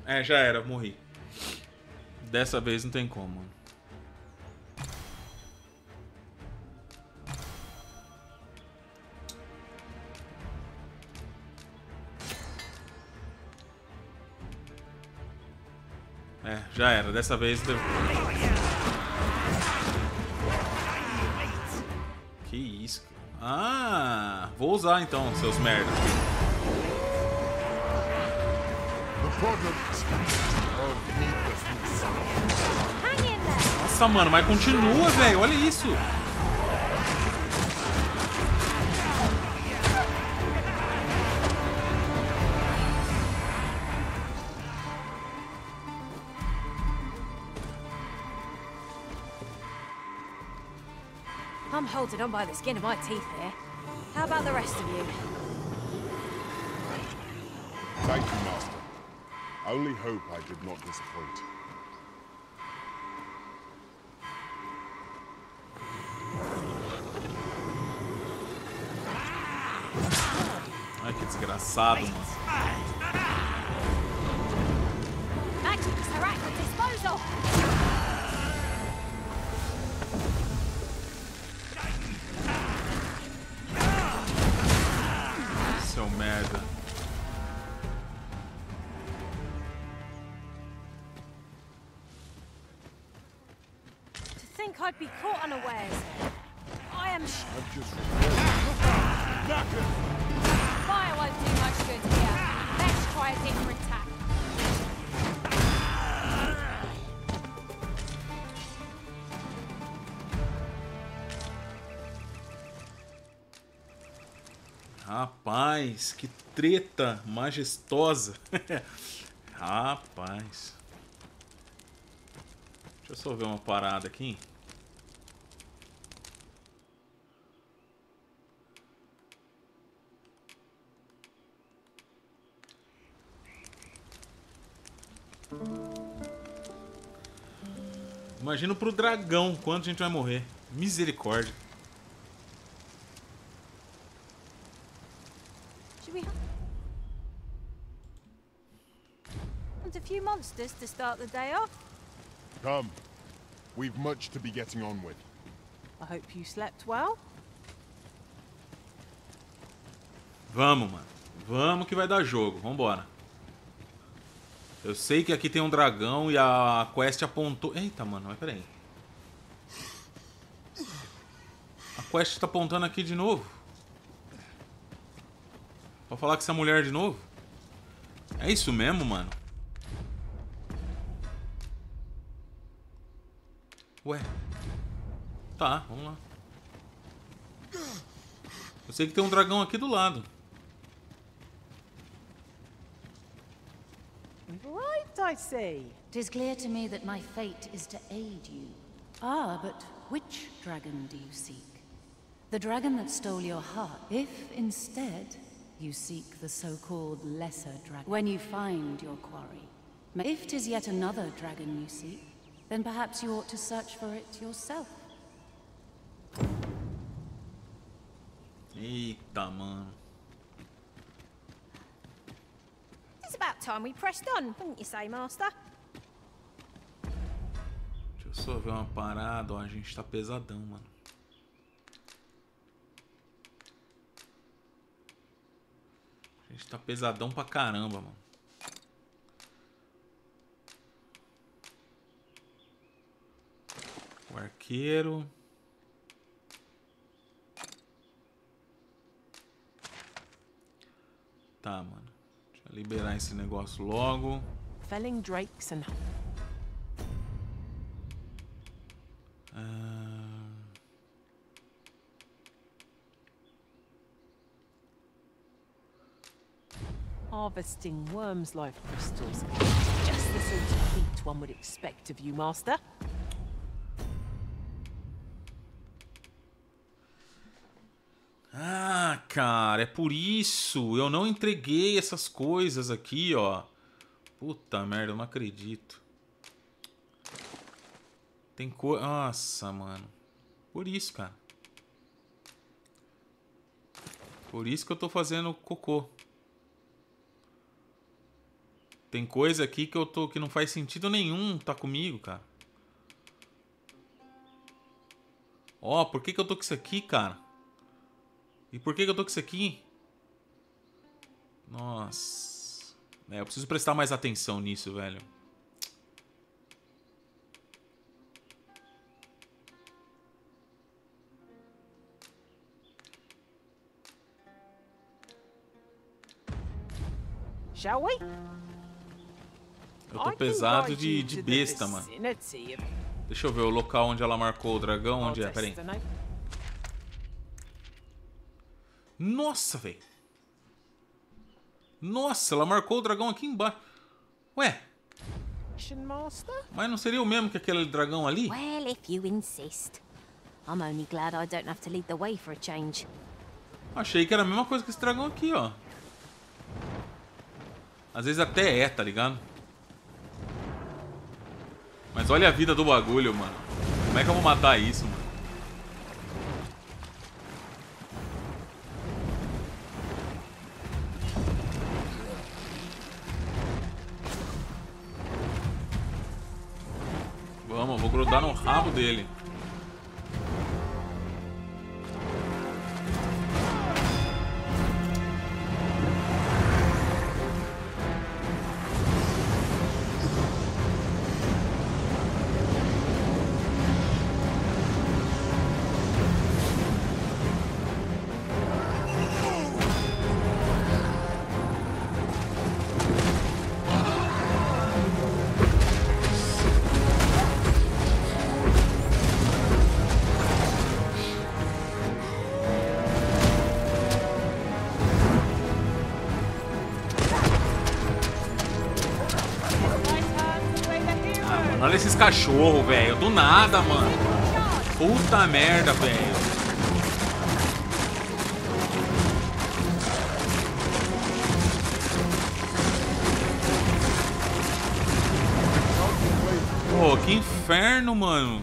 É, já era, morri. Dessa vez não tem como. É, já era, dessa vez deu. Que isso, cara. Ah, vou usar então, seus merdas. Nossa, mano, mas continua, velho. Olha isso. I'm holding on by the skin of my teeth here. How about the rest of you? Thank you, Master. I only hope I did not disappoint. Ai, que desgraçado, mano. Magic's are at your disposal. Merda. To think I'd be caught unawares. I am sh I've just fire won't do much good here. Let's try a different tack. Rapaz, que treta majestosa. Rapaz. Deixa eu só ver uma parada aqui. Imagina pro dragão quanto a gente vai morrer. Misericórdia. Monsters to start the day off. Come, we've much to be getting on with. I hope you slept well. Vamos, mano. Vamos que vai dar jogo. Vambora. Eu sei que aqui tem um dragão e a quest apontou... Eita, mano, mas peraí. A quest tá apontando aqui de novo. Vou falar com essa mulher de novo. É isso mesmo, mano. Ué. Tá, vamos lá. Eu sei que tem um dragão aqui do lado. Right, I say. It is clear to me that my fate is to aid you. Ah, but which dragon do you seek? The dragon that stole your heart. If instead you seek the so-called lesser dragon, when you find your quarry, if it is yet another dragon you seek, then perhaps you ought to search for it yourself. Eita, mano. It's about time we pressed on, wouldn't you say, Master? Deixa eu só ver uma parada, ó, a gente tá pesadão, mano. A gente tá pesadão pra caramba, mano. O arqueiro. Tá, mano. Liberar esse negócio logo. Felling Drakes and... ah... Harvesting worm's life crystals. Just the sort of feat one would expect of you, Master. Ah, cara, é por isso. Eu não entreguei essas coisas aqui, ó. Puta merda, eu não acredito. Tem coisa... Nossa, mano. Por isso, cara. Por isso que eu tô fazendo cocô. Tem coisa aqui que eu tô... que não faz sentido nenhum tá comigo, cara. Ó, por que que eu tô com isso aqui, cara? E por que que eu tô com isso aqui? Nossa. É, eu preciso prestar mais atenção nisso, velho. Shall we? Eu tô pesado de, de besta, mano. Deixa eu ver o local onde ela marcou o dragão. Onde é? Peraí. Nossa, velho. Nossa, ela marcou o dragão aqui embaixo. Ué. Mas não seria o mesmo que aquele dragão ali? Well, if you insist. I'm only glad I don't have to lead the way for a change. Achei que era a mesma coisa que esse dragão aqui, ó. Às vezes até é, tá ligado? Mas olha a vida do bagulho, mano. Como é que eu vou matar isso, mano? Grudar no rabo dele. Olha esses cachorros, velho. Do nada, mano. Puta merda, velho. Pô, que inferno, mano.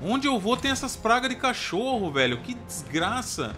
Onde eu vou tem essas pragas de cachorro, velho. Que desgraça.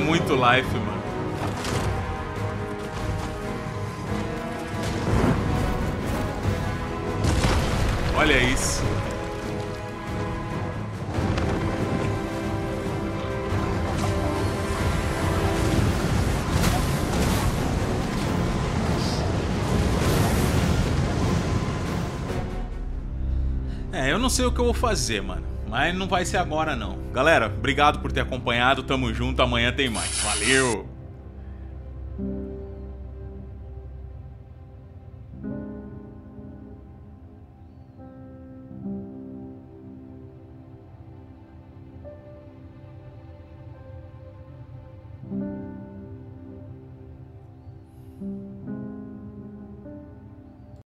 muito life, mano. Olha isso. É, eu não sei o que eu vou fazer, mano. Mas não vai ser agora, não. Galera, obrigado por ter acompanhado. Tamo junto. Amanhã tem mais. Valeu!